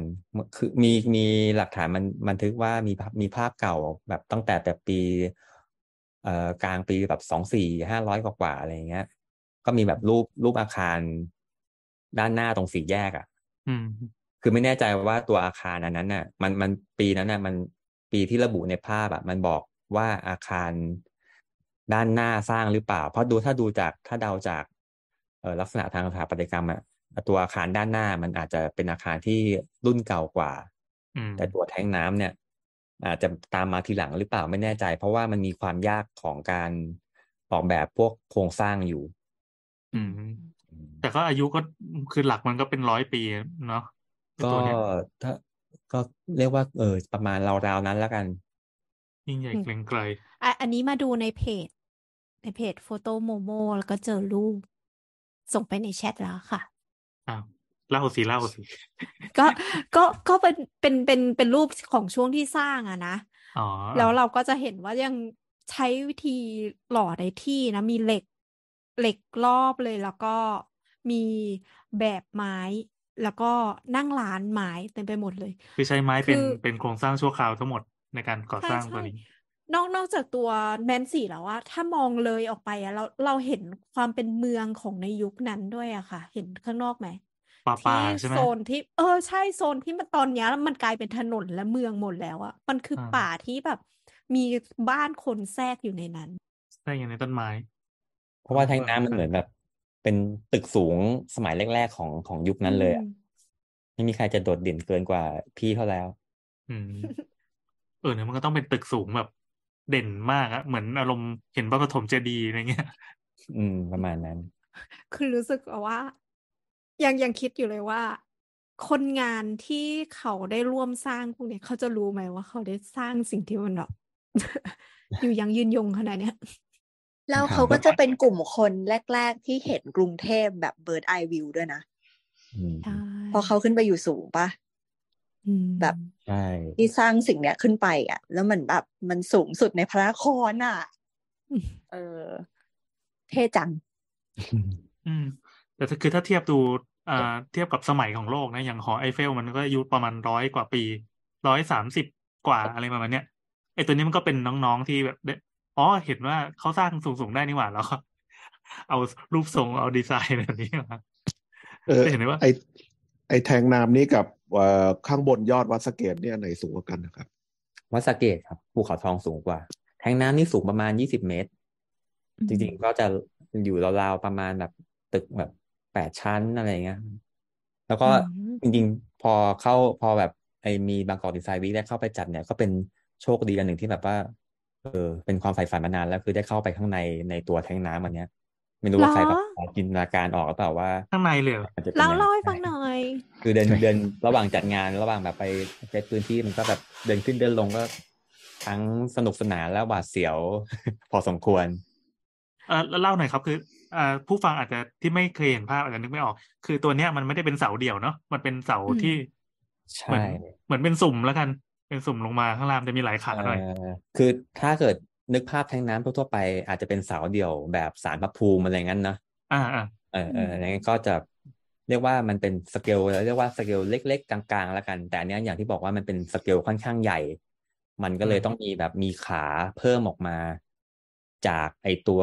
คือมีหลักฐานมันบันทึกว่ามีภาพเก่าแบบตั้งแต่ปีกลางปีแบบ2400กว่าอะไรอย่างเงี้ยก็มีแบบรูปอาคารด้านหน้าตรงสี่แยกอ่ะคือไม่แน่ใจว่าตัวอาคารอันนั้นน่ะมันปีนั้นน่ะมันปีที่ระบุในภาพอ่ะมันบอกว่าอาคารด้านหน้าสร้างหรือเปล่าเพราะดูถ้าเดาจากลักษณะทางสถาปัตยกรรมอ่ะตัวอาคารด้านหน้ามันอาจจะเป็นอาคารที่รุ่นเก่ากว่าแต่ตัวแท้งน้ำเนี่ยอาจจะตามมาทีหลังหรือเปล่าไม่แน่ใจเพราะว่ามันมีความยากของการออกแบบพวกโครงสร้างอยู่แต่ก็อายุก็คือหลักมันก็เป็น100ปีเนาะก็ถ้าก็เรียกว่าประมาณราวๆนั้นแล้วกันยิ่งใหญ่เกรียงไกรอันนี้มาดูในเพจโฟโต้โมโมแล้วก็เจอรูปส่งไปในแชทแล้วค่ะเล่าสิ ก็เป็นรูปของช่วงที่สร้างอะนะแล้วเราก็จะเห็นว่ายังใช้วิธีหล่อในที่นะมีเหล็กรอบเลยแล้วก็มีแบบไม้แล้วก็นั่งร้านไม้เต็มไปหมดเลยคือใช้ไม้เป็นโครงสร้างชั่วคราวทั้งหมดในการก่อสร้างตัวนี้นอกจากตัวแมนสีแล้วอะถ้ามองเลยออกไปอะเราเห็นความเป็นเมืองของในยุคนั้นด้วยอะค่ะเห็นข้างนอกไหมป่าใช่ไหมโซนที่ใช่โซนที่มันตอนนี้มันกลายเป็นถนนและเมืองหมดแล้วอะมันคือป่าที่แบบมีบ้านคนแทรกอยู่ในนั้นแทรกอยู่ในต้นไม้เพราะว่าแท้งน้ำมันเหมือนแบบเป็นตึกสูงสมัยแรกๆของยุคนั้นเลยอะไม่มีใครจะโดดเด่นเกินกว่าพี่เขาแล้วเนี่ยมันก็ต้องเป็นตึกสูงแบบเด่นมากอะเหมือนอารมณ์เห็นพระปฐมเจดีย์อะไรเงี้ยประมาณนั้นคือรู้สึกว่ายังคิดอยู่เลยว่าคนงานที่เขาได้ร่วมสร้างพวกนี้เขาจะรู้ไหมว่าเขาได้สร้างสิ่งที่มันแบบ อยู่ยังยืนยงขนาดเนี้ยแล้วเขาก็จะเป็นกลุ่มคนแรกๆที่เห็นกรุงเทพแบบ Bird Eye View ด้วยนะพอเขาขึ้นไปอยู่สูงป่ะแบบที่สร้างสิ่งเนี้ยขึ้นไปอ่ะแล้วมันแบบมันสูงสุดในพระนครอ่ะเท่จังแต่คือถ้าเทียบดูเทียบกับสมัยของโลกนะอย่างหอไอเฟลมันก็อายุประมาณ100กว่าปี130กว่าอะไรประมาณเนี้ยไอตัวนี้มันก็เป็นน้องๆที่แบบเห็นว่าเขาสร้างสูงๆได้นี่หว่าแล้วก็เอารูปทรงเอาดีไซน์แบบนี้มาเห็นไหมว่าไอแทงน้ำนี่กับข้างบนยอดวัดสะเกดเนี่ยไหนสูงกว่ากันนะครับวัดสะเกดครับภูเขาทองสูงกว่าแทงน้ำนี่สูงประมาณ20เมตรจริงๆก็จะอยู่ราวๆประมาณแบบตึกแบบ8ชั้นอะไรเงี้ยแล้วก็จริงๆพอแบบไอมีBangkok Design Weekได้เข้าไปจัดเนี่ยก็เป็นโชคดีอันหนึ่งที่แบบว่าเป็นความใฝ่ฝันมานานแล้วคือได้เข้าไปข้างในตัวแทงน้ำอันเนี้ยไม่รู้ว่าใครแบบจินตนาการออกหรือเปล่าว่าข้างในเลยเราเล่าให้ฟังหน่อยคือเดินระหว่างจัดงานระหว่างแบบไปเช็คพื้นที่มันก็แบบเดินขึ้นเดินลงก็ทั้งสนุกสนานแล้วหวาดเสียวพอสมควรเล่าหน่อยครับคือผู้ฟังอาจจะที่ไม่เคยเห็นภาพอาจจะนึกไม่ออกคือตัวเนี้ยมันไม่ได้เป็นเสาเดี่ยวเนาะมันเป็นเสาที่เหมือนเป็นสุ่มแล้วกันเป็นสุ่มลงมาข้างล่างจะมีหลายขาหน่อยคือถ้าเกิดนึกภาพแทงน้ำทั่วไปอาจจะเป็นเสาเดี่ยวแบบศาลพระภูมิอะไรงั้นนะอย่างนั้นก็จะเรียกว่ามันเป็นสเกลเรียกว่าสเกลเล็กๆกลางๆแล้วกันแต่เนี้ยอย่างที่บอกว่ามันเป็นสเกลค่อนข้างใหญ่มันก็เลยต้องมีแบบมีขาเพิ่มออกมาจากไอตัว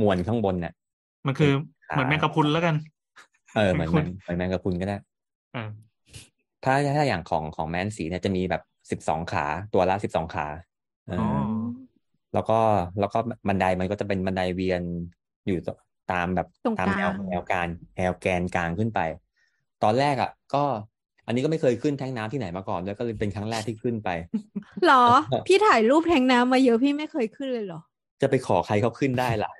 มวลข้างบนเนี่ยมันคือเหมือนแมงกะพรุนแล้วกันเหมือนแมงกะพรุนก็ได้ถ้าอย่างของแมนสีเนี่ยจะมีแบบ12ขาตัวละ12ขาแล้วก็บันไดมันก็จะเป็นบันไดเวียนอยู่ตามแบบตามแนวแกนกลางขึ้นไปตอนแรกอ่ะก็อันนี้ก็ไม่เคยขึ้นแท้งน้ำที่ไหนมาก่อนด้วยก็เลยเป็นครั้งแรกที่ขึ้นไปหรอ พี่ถ่ายรูปแท้งน้ำมาเยอะพี่ไม่เคยขึ้นเลยหรอจะไปขอใครเขาขึ้นได้ล่ะ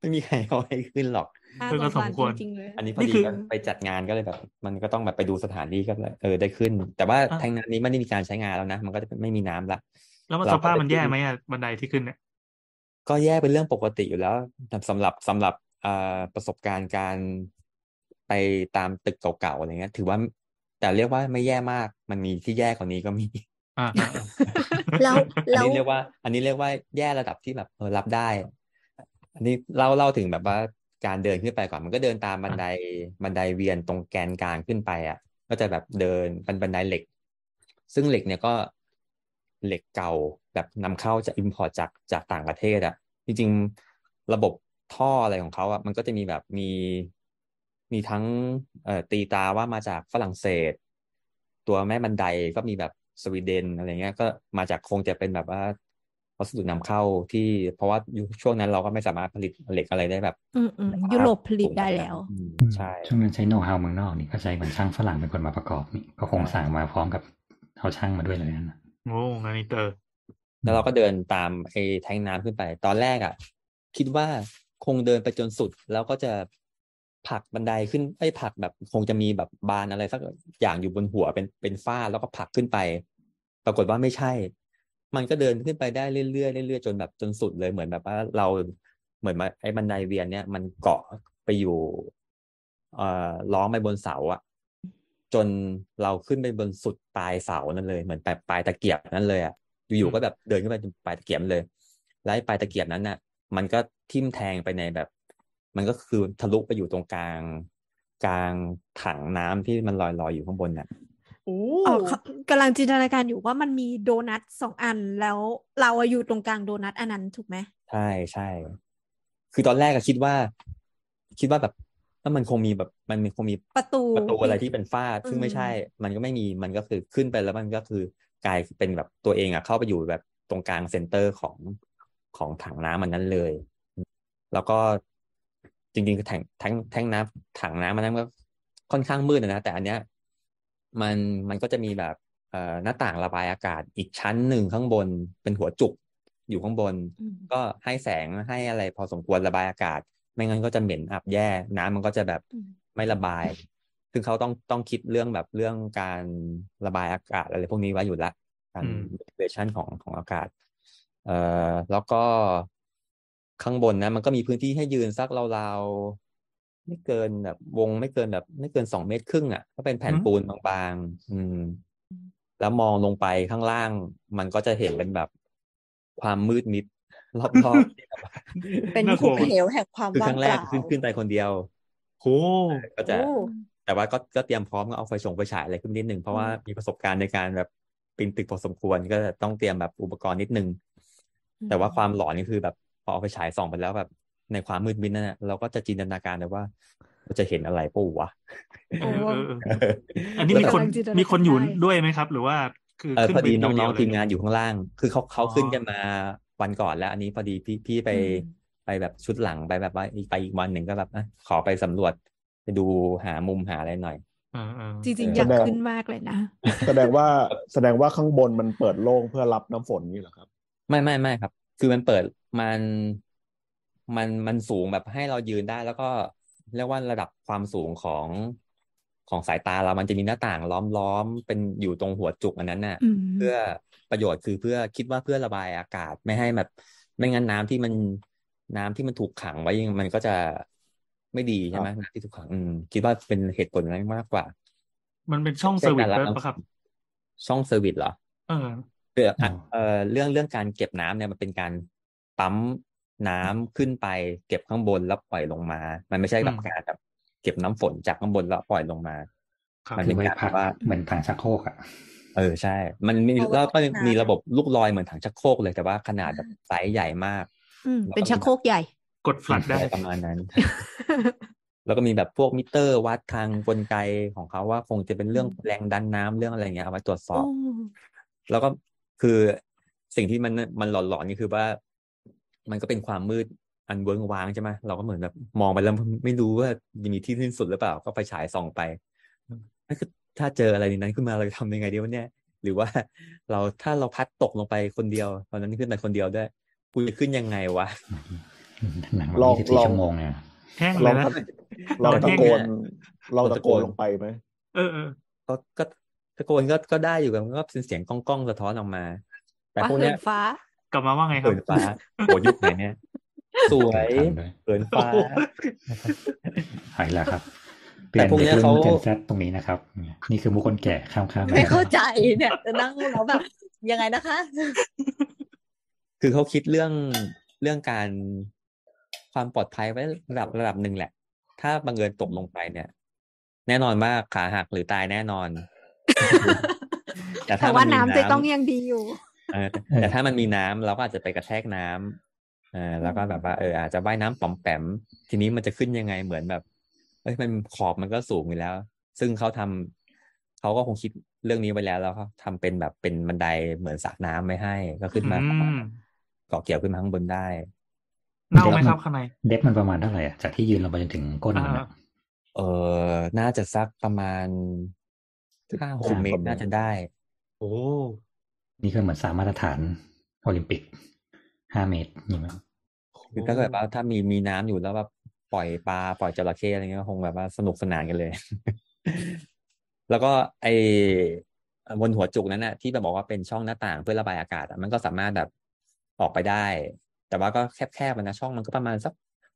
ไม่มีใครเขาให้ขึ้นหรอกคือเราสมควรอันนี้พอดีกันไปจัดงานก็เลยแบบมันก็ต้องแบบไปดูสถานที่ก็ได้ขึ้นแต่ว่าแทงน้ำนี้ไม่ได้มีการใช้งานแล้วนะมันก็จะไม่มีน้ำละแล้วมันสภาพมันแย่ไหมอ่ะบันไดที่ขึ้นเนี่ยก็แย่เป็นเรื่องปกติอยู่แล้วสำหรับประสบการณ์การไปตามตึกเก่าๆอะไรเงี้ยถือว่าแต่เรียกว่าไม่แย่มากมันมีที่แย่กว่านี้ก็มี แล้วอันนี้เรียกว่าแย่ระดับที่แบบรับได้อันนี้เล่าถึงแบบว่าการเดินขึ้นไปก่อนมันก็เดินตามบันไดเวียนตรงแกนกลางขึ้นไปอ่ะก็จะแบบเดินเป็นบันไดเหล็กซึ่งเหล็กเนี่ยก็เหล็กเก่าแบบนำเข้าจาก import จากต่างประเทศอ่ะจริงๆระบบท่ออะไรของเขาอ่ะมันก็จะมีแบบมีทั้งตีตาว่ามาจากฝรั่งเศสตัวแม่บันไดก็มีแบบสวีเดนอะไรเงี้ยก็มาจากคงจะเป็นแบบว่าวัสดุนำเข้าที่เพราะว่าช่วงนั้นเราก็ไม่สามารถผลิตเหล็กอะไรได้แบบยุโรปผลิตได้แล้วใช่ช่วงนั้นใช้โนว์ฮาวเมืองนอกนี่ก็ใช้เหมือนช่างฝรั่งเป็นคนมาประกอบนี่ก็คงสั่งมาพร้อมกับเอาช่างมาด้วยเลยนั่นนะโอ้งานนี้เตอร์แล้วเราก็เดินตามไอ้แทงน้ำขึ้นไปตอนแรกอ่ะคิดว่าคงเดินไปจนสุดแล้วก็จะผลักบันไดขึ้นไอ้ผลักแบบคงจะมีแบบบานอะไรสักอย่างอยู่บนหัวเป็นฝ้าแล้วก็ผลักขึ้นไปปรากฏว่าไม่ใช่มันก็เดินขึ้นไปได้เรื่อยๆเรื่อยๆจนแบบจนสุดเลยเหมือนแบบว่าเราเหมือนไอ้บันไดเวียนเนี่ยมันเกาะไปอยู่ล้อมไปบนเสาอ่ะจนเราขึ้นไปบนสุดปลายเสานั่นเลยเหมือนปลายตะเกียบนั่นเลยอ่ะอยู่ๆก็แบบเดินขึ้นไปจนปลายตะเกียบเลยแล้วปลายตะเกียบนั้นน่ะมันก็ทิ่มแทงไปในแบบมันก็คือทะลุไปอยู่ตรงกลางถังน้ำที่มันลอยๆอยู่ข้างบนน่ะกำลังจินตนาการอยู่ว่ามันมีโดนัท2อันแล้วเราอยู่ตรงกลางโดนัทอันนั้นถูกไหมใช่ใช่คือตอนแรกก็คิดว่าแบบมันคงมีแบบมันคงมีประตูอะไรที่เป็นฝ้าซึ่งไม่ใช่มันก็ไม่มีมันก็คือขึ้นไปแล้วมันก็คือกลายเป็นแบบตัวเองอ่ะเข้าไปอยู่แบบตรงกลางเซ็นเตอร์ของถังน้ำมันนั้นเลยแล้วก็จริงๆคือแทงน้ำถังน้ำมันนั้นก็ค่อนข้างมืดนะแต่อันเนี้ยมันก็จะมีแบบหน้าต่างระบายอากาศอีกชั้นหนึ่งข้างบนเป็นหัวจุกอยู่ข้างบนก็ให้แสงให้อะไรพอสมควรระบายอากาศไม่งั้นก็จะเหม็นอับแย่น้ำมันก็จะแบบไม่ระบายซึ่งเขาต้องคิดเรื่องแบบเรื่องการระบายอากาศอะไรพวกนี้ไว้อยู่ละการเวชั่นของอากาศแล้วก็ข้างบนนะมันก็มีพื้นที่ให้ยืนสักราวๆไม่เกินแบบวงไม่เกิน2.5 เมตรอ่ะก็เป็นแผ่นปูนบางๆแล้วมองลงไปข้างล่างมันก็จะเห็นเป็นแบบความมืดมิดรอบๆเป็นภูเขาแห่งความว่างเปล่าคือครั้งแรกขึ้นไปคนเดียวโอ้ก็จะแต่ว่าก็เตรียมพร้อมก็เอาไฟฉายอะไรขึ้นนิดนึงเพราะว่ามีประสบการณ์ในการแบบปีนตึกพอสมควรก็ต้องเตรียมแบบอุปกรณ์นิดนึงแต่ว่าความหลอนนี่คือแบบพอเอาไปฉายส่องไปแล้วแบบในความมืดมิดนั่นแหละเราก็จะจินตนาการเลยว่าจะเห็นอะไรป่าววะอันนี้มีคนอยู่ด้วยไหมครับหรือว่าคือพอดีน้องๆทีมงานอยู่ข้างล่างคือเขาขึ้นกันมาวันก่อนแล้วอันนี้พอดีพี่ไปแบบชุดหลังไปแบบว่าไปอีกวันหนึ่งก็แบบขอไปสำรวจไปดูหามุมหาอะไรหน่อยจริงๆอยากขึ้นมากเลยนะแสดงว่าข้างบนมันเปิดโล่งเพื่อรับน้ำฝนนี่เหรอครับไม่ครับคือมันเปิดมันสูงแบบให้เรายืนได้แล้วก็เรียกว่าระดับความสูงของสายตาเรามันจะมีหน้าต่างล้อมๆเป็นอยู่ตรงหัวจุกอันนั้นน่ะเพื่อประโยชน์คือเพื่อคิดว่าเพื่อระบายอากาศไม่ให้แบบไม่งั้นน้ำที่มันถูกขังไว้มันก็จะไม่ดีใช่ไหมน้ำที่ถูกขังคิดว่าเป็นเหตุผลอะไรมากกว่ามันเป็นช่องเซอร์วิสป่ะครับช่องเซอร์วิสเหรอเรื่องการเก็บน้ำเนี่ยมันเป็นการปั๊มน้ำขึ้นไปเก็บข้างบนแล้วปล่อยลงมามันไม่ใช่แบบการแบบเก็บน้ำฝนจากข้างบนแล้วปล่อยลงมามันเป็นการว่าเหมือนถังชักโครกอ่ะใช่มันมีแล้วก็มีระบบลูกลอยเหมือนถังชักโครกเลยแต่ว่าขนาดแบบไซส์ใหญ่มากเป็นชักโครกใหญ่กดฟลัดได้ประมาณนั้นแล้วก็มีแบบพวกมิเตอร์วัดทางกลไกของเขาว่าคงจะเป็นเรื่องแรงดันน้ำเรื่องอะไรเงี้ยเอาไว้ตรวจสอบแล้วก็คือสิ่งที่มันหลอนๆนี่คือว่ามันก็เป็นความมืดอันเวิ้งว้างใช่ไหมเราก็เหมือนแบบมองไปแล้วไม่รู้ว่าจะมีที่สิ้นสุดหรือเปล่าก็ไปฉายส่องไปถ้าเจออะไรในนั้นขึ้นมาเราจะทำยังไงดีวะเนี่ยหรือว่าถ้าเราพัดตกลงไปคนเดียวตอนนั้นขึ้นไปคนเดียวด้วยกูจะขึ้นยังไงวะลองเนี่ยแห้งเลยนะเราตะโกนลงไปไหมก็ตะโกนก็ได้อยู่กันก็เป็นเสียงก้องๆสะท้อนออกมาแต่พวกเนี้ยฟ้ากลับมาว่าไงครับเกินฟ้าโหยุคไหนเนี่ยสวยเกินฟ้าหายแล้วครับ เปลี่ยนเด็กรุ่นเจนแซดตรงนี้นะครับนี่คือมุกคนแก่ข้ามๆไม่เข้าใจเนี่ยจะนั่งแล้วแบบยังไงนะคะคือเขาคิดเรื่องการความปลอดภัยไว้ระดับหนึ่งแหละถ้าบังเอิญตกลงไปเนี่ยแน่นอนว่าขาหักหรือตายแน่นอนแต่ว่าน้ำจะต้องยังดีอยู่แต่ถ้ามันมีน้ำเราก็อาจจะไปกระแทกน้ำแล้วก็แบบว่าอาจจะว่ายน้ำป๋อมแปมทีนี้มันจะขึ้นยังไงเหมือนแบบเอ้ยมันขอบมันก็สูงอยู่แล้วซึ่งเขาก็คงคิดเรื่องนี้ไว้แล้วเขาทำเป็นแบบเป็นบันไดเหมือนสระน้ำไว้ให้ก็ขึ้นมาเกาะเกี่ยวขึ้นมาข้างบนได้เน่าไหมครับข้างในเด็บมันประมาณเท่าไหร่อ่ะจากที่ยืนลงไปจนถึงก้นมันอ่ะน่าจะสักประมาณ 5-6 เมตรน่าจะได้โอ้นี่คือเหมือนสามมาตรฐานโอลิมปิก5 เมตรนี่มั้งคือถ้าเกิดว่าถ้ามีน้ำอยู่แล้วแบบปล่อยปลาปล่อยจระเข้อะไรเงี้ยคงแบบว่าสนุกสนานกันเลย แล้วก็ไอ้บนหัวจุกนั้นน่ะที่เราบอกว่าเป็นช่องหน้าต่างเพื่อระบายอากาศมันก็สามารถแบบออกไปได้แต่ว่าก็แคบๆนะช่องมันก็ประมาณสัก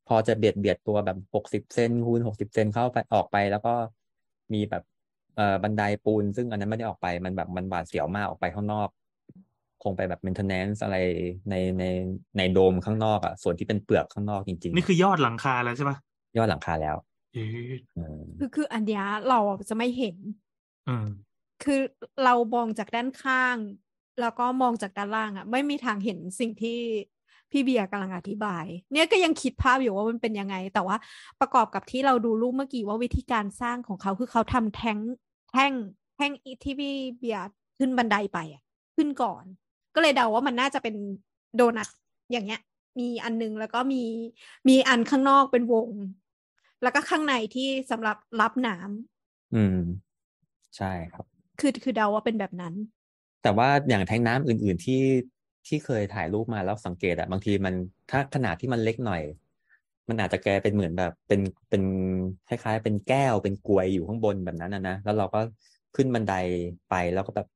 พอจะเบียดตัวแบบ60 เซนคูณ 60 เซนเข้าไปออกไปแล้วก็มีแบบบันไดปูนซึ่งอันนั้นไม่ได้ออกไปมันแบบมันหวาดเสียวมากออกไปข้างนอกคงไปแบบ maintenance อะไรในโดมข้างนอกอ่ะส่วนที่เป็นเปลือกข้างนอกจริงๆนี่คือยอดหลังคาแล้วใช่ป่ะยอดหลังคาแล้วคืออันนี้เราจะไม่เห็นคือเรามองจากด้านข้างแล้วก็มองจากด้านล่างอ่ะไม่มีทางเห็นสิ่งที่พี่เบียร์กำลังอธิบายเนี่ยก็ยังคิดภาพอยู่ว่ามันเป็นยังไงแต่ว่าประกอบกับที่เราดูรูปเมื่อกี้ว่าวิธีการสร้างของเขาคือเขาทำแท่งที่พี่เบียร์ขึ้นบันไดไปอ่ะขึ้นก่อนก็เลยเดาว่ามันน่าจะเป็นโดนัทอย่างเงี้ยมีอันนึงแล้วก็มีอันข้างนอกเป็นวงแล้วก็ข้างในที่สำหรับรับน้ำใช่ครับคือเดาว่าเป็นแบบนั้นแต่ว่าอย่างแท้งน้ำอื่นๆที่เคยถ่ายรูปมาแล้วสังเกตอะบางทีมันถ้าขนาดที่มันเล็กหน่อยมันอาจจะแกเป็นเหมือนแบบเป็นคล้ายๆเป็นแก้วเป็นกลวยอยู่ข้างบนแบบนั้นนะแล้วเราก็ขึ้นบันไดไปแล้วก็แบบ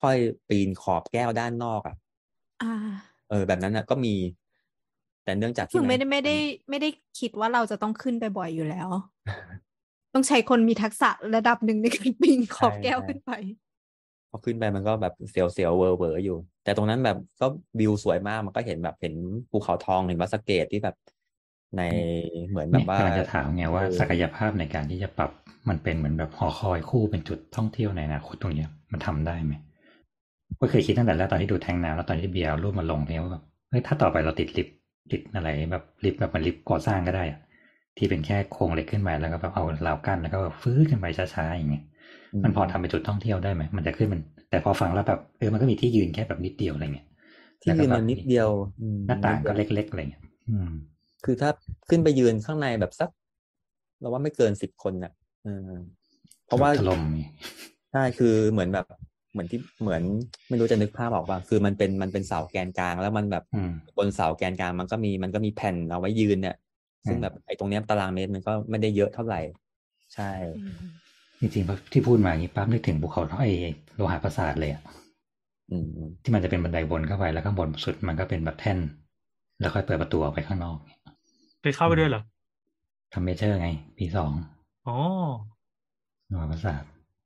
ค่อยๆปีนขอบแก้วด้านนอกอะแบบนั้นอะก็มีแต่เนื่องจากที่ไม่ได้คิดว่าเราจะต้องขึ้นไปบ่อยอยู่แล้ว ต้องใช้คนมีทักษะระดับหนึ่งในการปีนขอบแก้วขึ้นไปพอขึ้นไปมันก็แบบเสียวๆเวอร์ๆอยู่แต่ตรงนั้นแบบก็วิวสวยมากมันก็เห็นแบบเห็นภูเขาทองเห็นวัดสะเกดที่แบบในเหมือนแบบว่าเราจะถามไงว่าศักยภาพในการที่จะปรับมันเป็นเหมือนแบบหอคอยคู่เป็นจุดท่องเที่ยวในอนาคตตรงนี้มันทำได้ไหมก็เคยคิดตั้งแต่แรกตอนที่ดูแทงน้ำแล้วตอนที่เบียร์รูปมาลงเนี่ยว่าแบบเฮ้ยถ้าต่อไปเราติดลิฟต์ติดอะไรแบบลิฟต์แบบมันลิฟต์ก่อสร้างก็ได้อะที่เป็นแค่โครงเหล็กขึ้นมาแล้วก็แบบเอาราวกั้นแล้วก็แบบฟื้นขึ้นไปช้าๆอย่างเงี้ยมันพอทำเป็นจุดท่องเที่ยวได้ไหมมันจะขึ้นมันแต่พอฟังแล้วแบบมันก็มีที่ยืนแค่แบบนิดเดียวอะไรเงี้ยที่ยืนมันนิดเดียวหน้าต่างก็เล็กๆอะไรเงี้ยคือถ้าขึ้นไปยืนข้างในแบบสักเราว่าไม่เกิน10 คนน่ะเพราะว่าถล่มใช่คือเหมือนแบบเหมือนไม่รู้จะนึกภาพออกป่ะคือมันเป็นเสาแกนกลางแล้วมันแบบบนเสาแกนกลางมันก็มีแผ่นเอาไว้ยืนเนี่ยซึ่งแบบไอ้ตรงเนี้ยตารางเมตรมันก็ไม่ได้เยอะเท่าไหร่ใช่จริงๆที่พูดมาอย่างนี้ปั๊บนึกถึงภูเขาไอ้โลหะประสาทเลยอ่ะที่มันจะเป็นบันไดวนเข้าไปแล้วข้างบนสุดมันก็เป็นแบบแท่นแล้วค่อยเปิดประตูออกไปข้างนอกไปเข้าไปด้วยเหรอทำเมเจอร์ไงปี2อ๋อโลหะประสาท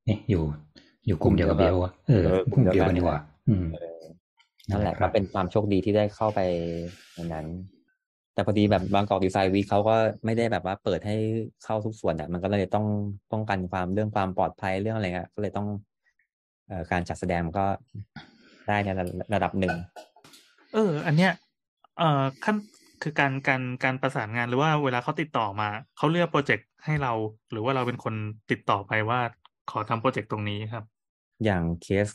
นี่อยู่กลุ่มเดียวกับเบลวะกลุ่มเดียวกันดีกว่านั่นแหละก็เป็นความโชคดีที่ได้เข้าไปนั้นแต่พอดีแบบBangkok Design Weekเขาก็ไม่ได้แบบว่าเปิดให้เข้าทุกส่วนอ่ะมันก็เลยต้องป้องกันความเรื่องความปลอดภัยเรื่องอะไรเงี้ยก็เลยต้องการจัดแสดงมันก็ได้ในระดับหนึ่งอันเนี้ยขั้นคือการประสานงานหรือว่าเวลาเขาติดต่อมาเขาเลือกโปรเจกต์ให้เราหรือว่าเราเป็นคนติดต่อไปว่าขอทำโปรเจกต์ตรงนี้ครับอย่างเคส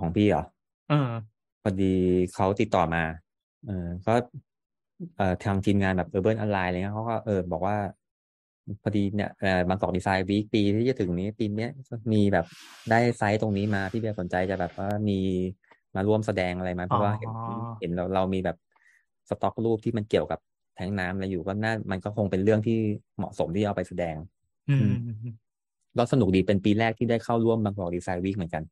ของพี่เหรอพอดีเขาติดต่อมาก็ทางทีมงานแบบ Urban Alliance อะไรเงี้ยเขาก็บอกว่าพอดีเนี่ยBangkok Design Week ปีที่จะถึงนี้ปีนี้มีแบบได้ไซต์ตรงนี้มาพี่เบียร์สนใจจะแบบว่ามีมาร่วมแสดงอะไรมาเพราะว่าเห็นเรามีแบบสต็อกรูปที่มันเกี่ยวกับแทงน้ำอะไรอยู่ก็น่ามันก็คงเป็นเรื่องที่เหมาะสมที่เอาไปแสดงเราสนุกดีเป็นปีแรกที่ได้เข้าร่วมBangkok Design Week เหมือนกัน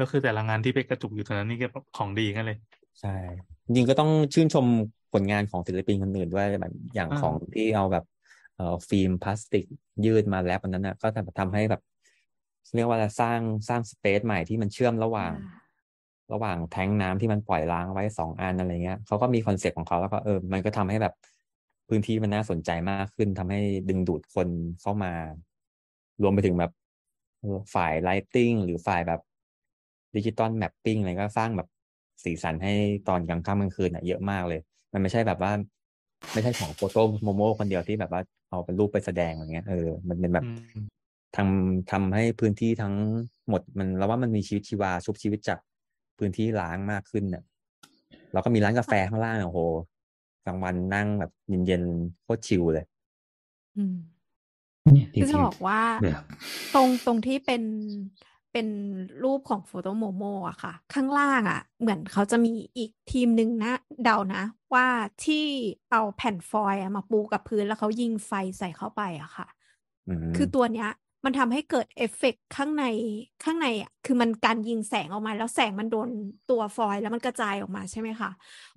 ก็คือแต่ละงานที่ไปกระจุกอยู่ตรงนั้นนี่ก็ของดีกันเลยใช่จริงก็ต้องชื่นชมผลงานของศิลปินคนอื่นด้วยแบบอย่างของที่เอาแบบ ฟิล์มพลาสติกยืดมาแรปอันนั้นนะก็ทำให้แบบเรียกว่าสร้างสเปซใหม่ที่มันเชื่อมระหว่างแทงน้ำที่มันปล่อยล้างไว้2อันอะไรเงี้ยเขาก็มีคอนเซ็ปต์ของเขาแล้วก็มันก็ทำให้แบบพื้นที่มันน่าสนใจมากขึ้นทำให้ดึงดูดคนเข้ามารวมไปถึงแบบฝ่าย lighting หรือฝ่ายแบบ digital mapping อะไรก็สร้างแบบสีสันให้ตอนกลางค่ำกลางคืนอ่ะเยอะมากเลยมันไม่ใช่แบบว่าไม่ใช่ของโฟโต้โมโม่คนเดียวที่แบบว่าเอาเป็นรูปไปแสดงอะไรเงี้ยมันเป็นแบบทำให้พื้นที่ทั้งหมดมันเราว่ามันมีชีวิตชีวาชุบชีวิตจากพื้นที่ล้างมากขึ้นเนี่ยเราก็มีร้านกาแฟข้างล่างโอ้โหกลางวันนั่งแบบเย็นๆโคตรชิลเลยคือจะบอกว่าตรงที่เป็นรูปของโฟโต้โมโมอะค่ะข้างล่างอะเหมือนเขาจะมีอีกทีมหนึ่งนะเดานะว่าที่เอาแผ่นฟอยล์มาปูกับพื้นแล้วเขายิงไฟใส่เข้าไปอะค่ะคือตัวเนี้ยมันทำให้เกิดเอฟเฟกต์ข้างในอ่ะคือมันการยิงแสงออกมาแล้วแสงมันโดนตัวฟอยล์แล้วมันกระจายออกมาใช่ไหมคะ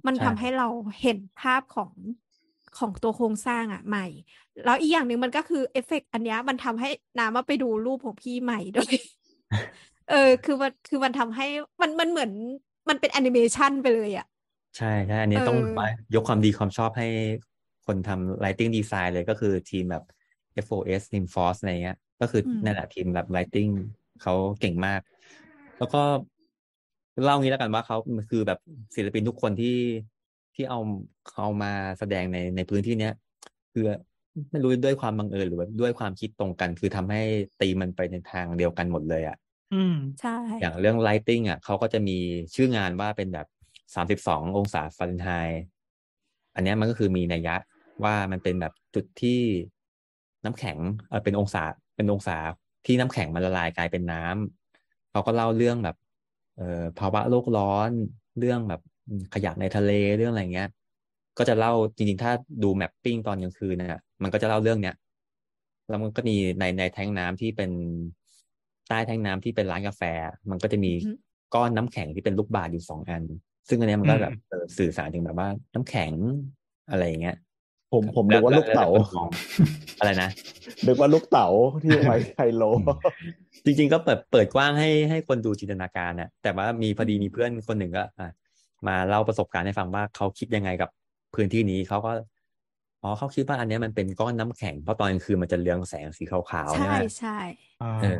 มันทำให้เราเห็นภาพของตัวโครงสร้างอ่ะใหม่แล้วอีกอย่างหนึ่งมันก็คือเอฟเฟกต์อันนี้มันทำให้น้ำมาไปดูรูปของพี่ใหม่ด้วยคือมันทำให้มันเหมือนมันเป็นแอนิเมชันไปเลยอ่ะใช่ใช่อันนี้ต้องยกความดีความชอบให้คนทำ lighting design เลยก็คือทีมแบบ FOS ทีม Force อะไรเงี้ยก็คือนั่นแหละทีมแบบ lighting เขาเก่งมากแล้วก็เล่างี้แล้วกันว่าเขาคือแบบศิลปินทุกคนที่เอามาแสดงในพื้นที่เนี้ยคือไม่รู้ด้วยความบังเอิญหรือด้วยความคิดตรงกันคือทำให้ตีมันไปในทางเดียวกันหมดเลยอ่ะใช่อย่างเรื่อง lighting อ่ะเขาก็จะมีชื่องานว่าเป็นแบบ32องศาฟาเรนไฮต์อันนี้มันก็คือมีนัยยะว่ามันเป็นแบบจุดที่น้ำแข็งเป็นองศาที่น้ำแข็งมันละลายกลายเป็นน้ำเขาก็เล่าเรื่องแบบภาวะโลกร้อนเรื่องแบบขยะในทะเลเรื่องอะไรเงี้ยก็จะเล่าจริงๆถ้าดูแมปปิ้งตอนกลางคืนเนี่ยมันก็จะเล่าเรื่องเนี้ยแล้วมันก็มีในแท้งน้ำที่เป็นใต้แท้งน้ำที่เป็นร้านกาแฟมันก็จะมีก้อนน้ำแข็งที่เป็นลูกบาศก์อยู่สองอันซึ่งอันนี้มันก็แบบสื่อสารถึงแบบว่าน้ำแข็งอะไรเงี้ยผมนึกว่าลูกเต๋าอะไรนะนึกว่าลูกเต๋าที่ไว้ไฮโลจริงๆก็เปิดกว้างให้คนดูจินตนาการน่ะแต่ว่ามีพอดีมีเพื่อนคนหนึ่งก็มาเล่าประสบการณ์ให้ฟังว่าเขาคิดยังไงกับพื้นที่นี้เขาก็เขาคิดว่าอันนี้มันเป็นก้อนน้ำแข็งเพราะตอนกลางคืนมันจะเรืองแสงสีขาวๆใช่ใช่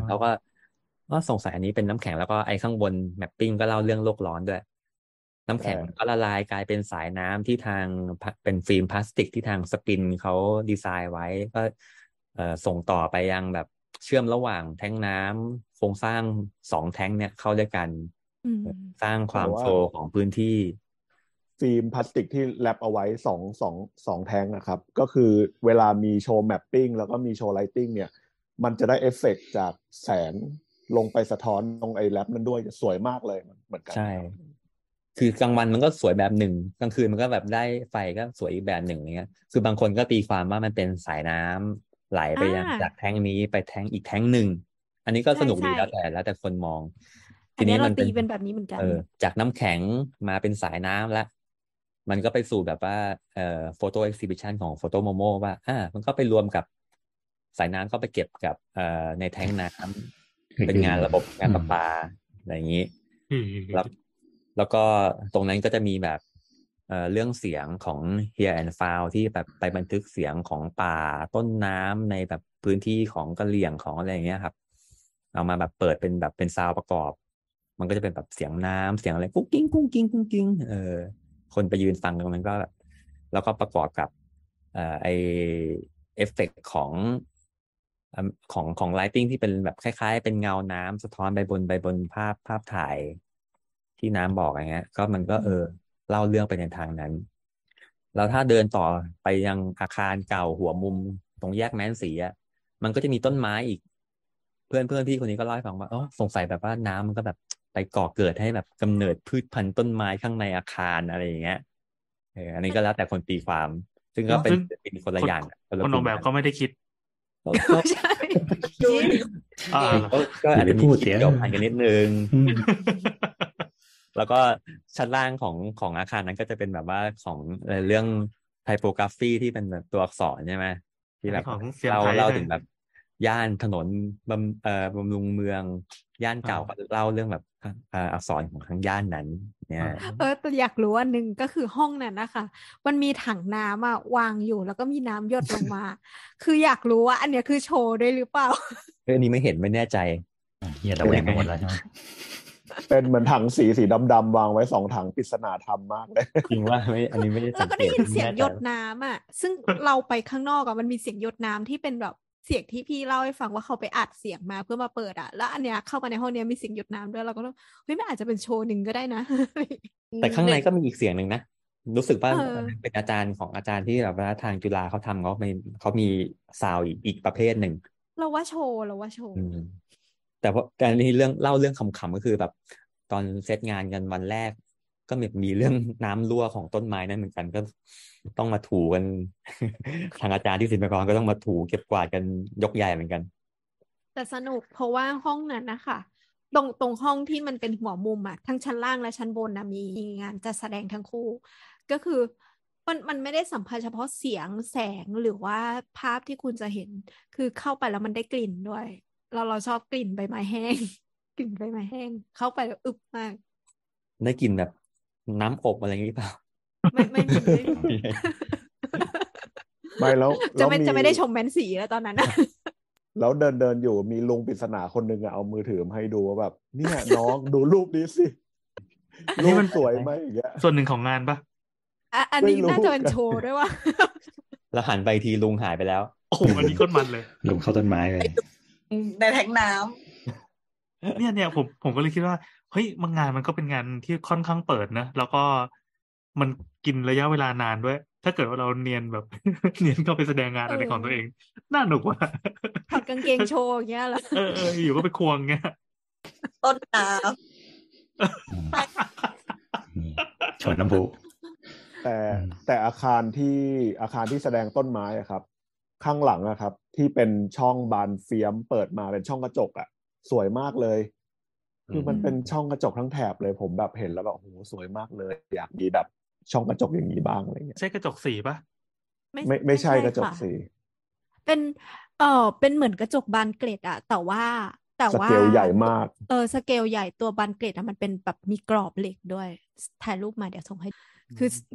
เขาก็สงสัยอันนี้เป็นน้ำแข็งแล้วก็ไอ้ข้างบนแมปปิ้งก็เล่าเรื่องโลกร้อนด้วยน้ำแข็งก็ละลายกลายเป็นสายน้ำที่ทางเป็นฟิล์มพลาสติกที่ทางสปินเขาดีไซน์ไว้ก็ส่งต่อไปยังแบบเชื่อมระหว่างแท้งน้ำโครงสร้าง2แท้งเนี่ยเข้าด้วยกันสร้างความโฟลว์ของพื้นที่ฟิล์มพลาสติกที่แรปเอาไว้2แท้งนะครับก็คือเวลามีโชว์แมปปิ้งแล้วก็มีโชว์ไลติ้งเนี่ยมันจะได้เอฟเฟกต์จากแสงลงไปสะท้อนตรงไอ้แรปนั้นด้วยสวยมากเลยเหมือนกันใช่คือกลางวันมันก็สวยแบบหนึ่งกลางคืนมันก็แบบได้ไฟก็สวยอีกแบบหนึ่งเงี้ยคือบางคนก็ตีความว่ามันเป็นสายน้ำไหลไปจากแท้งนี้ไปแท้งอีกแท้งหนึ่งอันนี้ก็สนุกดีแล้วแต่คนมองทีนี้มันตีเป็นแบบนี้เหมือนกันจากน้ำแข็งมาเป็นสายน้ำแล้วมันก็ไปสู่แบบว่าโฟโต้เอ็กซิบิชันของโฟโต้โมโมว่ามันก็ไปรวมกับสายน้ำก็ไปเก็บกับในแท้งน้ำเป็นงานระบบงานประปาอะไรอย่างนี้แล้วก็ตรงนั้นก็จะมีแบบเรื่องเสียงของ Here and Found ที่แบบไปบันทึกเสียงของป่าต้นน้ำในแบบพื้นที่ของกะเหรี่ยงของอะไรอย่างเงี้ยครับเอามาแบบเปิดเป็นแบบเป็นซาวด์ประกอบมันก็จะเป็นแบบเสียงน้ำเสียงอะไรกุ๊กกิ้งกุ๊กกิ้งกุ๊กกิ้งคนไปยืนฟังกันมันก็แบบแล้วก็ประกอบกับไอเอฟเฟกต์ของไลท์ติ้งที่เป็นแบบคล้ายๆเป็นเงาน้ำสะท้อนไปบนภาพถ่ายที่น้ำบอกอย่างเงี้ยก็มันก็เล่าเรื่องไปในทางนั้นแล้วถ้าเดินต่อไปยังอาคารเก่าหัวมุมตรงแยกแม้นสีอ่ะมันก็จะมีต้นไม้อีกเพื่อนเพื่อนพี่คนนี้ก็เล่าให้ฟังว่าสงสัยแบบว่าน้ำมันก็แบบไปก่อเกิดให้แบบกำเนิดพืชพันธุ์ต้นไม้ข้างในอาคารอะไรอย่างเงี้ยอันนี้ก็แล้วแต่คนตีความซึ่งก็เป็นคนละอย่างคนออกแบบก็ไม่ได้คิดใช่ก็อาจจะมีเสียงอะไรกันนิดนึงแล้วก็ชั้นล่างของอาคารนั้นก็จะเป็นแบบว่าของเรื่องไทโปกราฟีที่เป็นแบบตัวอักษรใช่ไหม ที่แบบเราถึงแบบย่านถนนบำรุงเมืองย่านเก่าเล่าเรื่องแบบอักษรของทางย่านนั้นเนี่ยอยากรู้อันนึงก็คือห้องนั้นนะคะมันมีถังน้ำวางอยู่แล้วก็มีน้ำหยดลงมาคืออยากรู้ว่าอันเนี้ยคือโชว์ด้วยหรือเปล่าอันนี้ไม่เห็นไม่แน่ใจเฮียแต่แหวกไปหมดแล้วใช่ไหมเป็นเหมือนถังสีดำๆวางไว้2ถังปริศนาธรรมมากเลยจริงว่าไม่อันนี้ไม่ได้แล้วก็ได้ยินเสียงหยดน้ำซึ่งเราไปข้างนอกมันมีเสียงหยดน้ำที่เป็นแบบเสียงที่พี่เล่าให้ฟังว่าเขาไปอัดเสียงมาเพื่อมาเปิดแล้วอันเนี้ยเข้ามาในห้องเนี้ยมีเสียงหยดน้ำด้วยเราก็เฮ้ยมันอาจจะเป็นโชว์หนึ่งก็ได้นะแต่ข้างในก็มีอีกเสียงหนึ่งนะรู้สึกว่าเป็นอาจารย์ของอาจารย์ที่แบบว่าทางจุฬาเขาทำเขามีซาวอีกประเภทหนึ่งเราว่าโชว์แต่ว่าการนี้เรื่องเล่าเรื่องขำๆก็คือแบบตอนเซตงานกันวันแรกก็มีเรื่องน้ำรั่วของต้นไม้นั่นเหมือนกันก็ต้องมาถูกันทางอาจารย์ที่ศิลปากรก็ต้องมาถูเก็บกวาดกันยกใหญ่เหมือนกันแต่สนุกเพราะว่าห้องนั้นนะคะตรงห้องที่มันเป็นหัวมุมทั้งชั้นล่างและชั้นบนมีงานจัดแสดงทั้งคู่ก็คือมันไม่ได้สัมผัสเฉพาะเสียงแสงหรือว่าภาพที่คุณจะเห็นคือเข้าไปแล้วมันได้กลิ่นด้วยเราชอบกลิ่นใบไม้แห้งกลิ่นใบไม้แห้งเข้าไปแล้วอึบมากได้กลิ่นแบบน้ำอบอะไรอย่างนี้เปล่าไม่แล้วจะไม่ได้ชมแมนสีแล้วตอนนั้นแล้วเดินอยู่มีลุงปริศนาคนนึงเอามือถือมาให้ดูว่าแบบเนี่ยน้องดูรูปนี้สินี่มันสวยไหมอย่างเงี้ยส่วนหนึ่งของงานปะอันนี้น่าจะเป็นโชว์ด้วยว่าเราหันไปทีลุงหายไปแล้วโอ้โหอันนี้ก้นมันเลยลุงเข้าต้นไม้เลยในแทงน้ำเนี่ยผมก็เลยคิดว่าเฮ้ยงานมันก็เป็นงานที่ค่อนข้างเปิดนะแล้วก็มันกินระยะเวลานานด้วยถ้าเกิดว่าเราเนียนแบบเนียนเข้าไปแสดงงานอะไรของตัวเองน่าหนุกว่ะถอดกางเกงโชว์อย่างเงี้ยเหรออยู่ก็ไปควงเงี้ยต้นน้ำชนน้ำพุแต่อาคารที่แสดงต้นไม้ครับข้างหลังนะครับที่เป็นช่องบานเฟียมเปิดมาเป็นช่องกระจกสวยมากเลยคือมันเป็นช่องกระจกทั้งแถบเลยผมแบบเห็นแล้วแบบโอ้โหสวยมากเลยอยากมีแบบช่องกระจกอย่างนี้บ้างอะไรเงี้ยใช่กระจกสีปะไม่ใช่กระจกสีเป็นเป็นเหมือนกระจกบานเกล็ดแต่ว่าสเกลใหญ่มากสเกลใหญ่ตัวบานเกล็ดมันเป็นแบบมีกรอบเหล็กด้วยถ่ายรูปมาเดี๋ยวส่งให้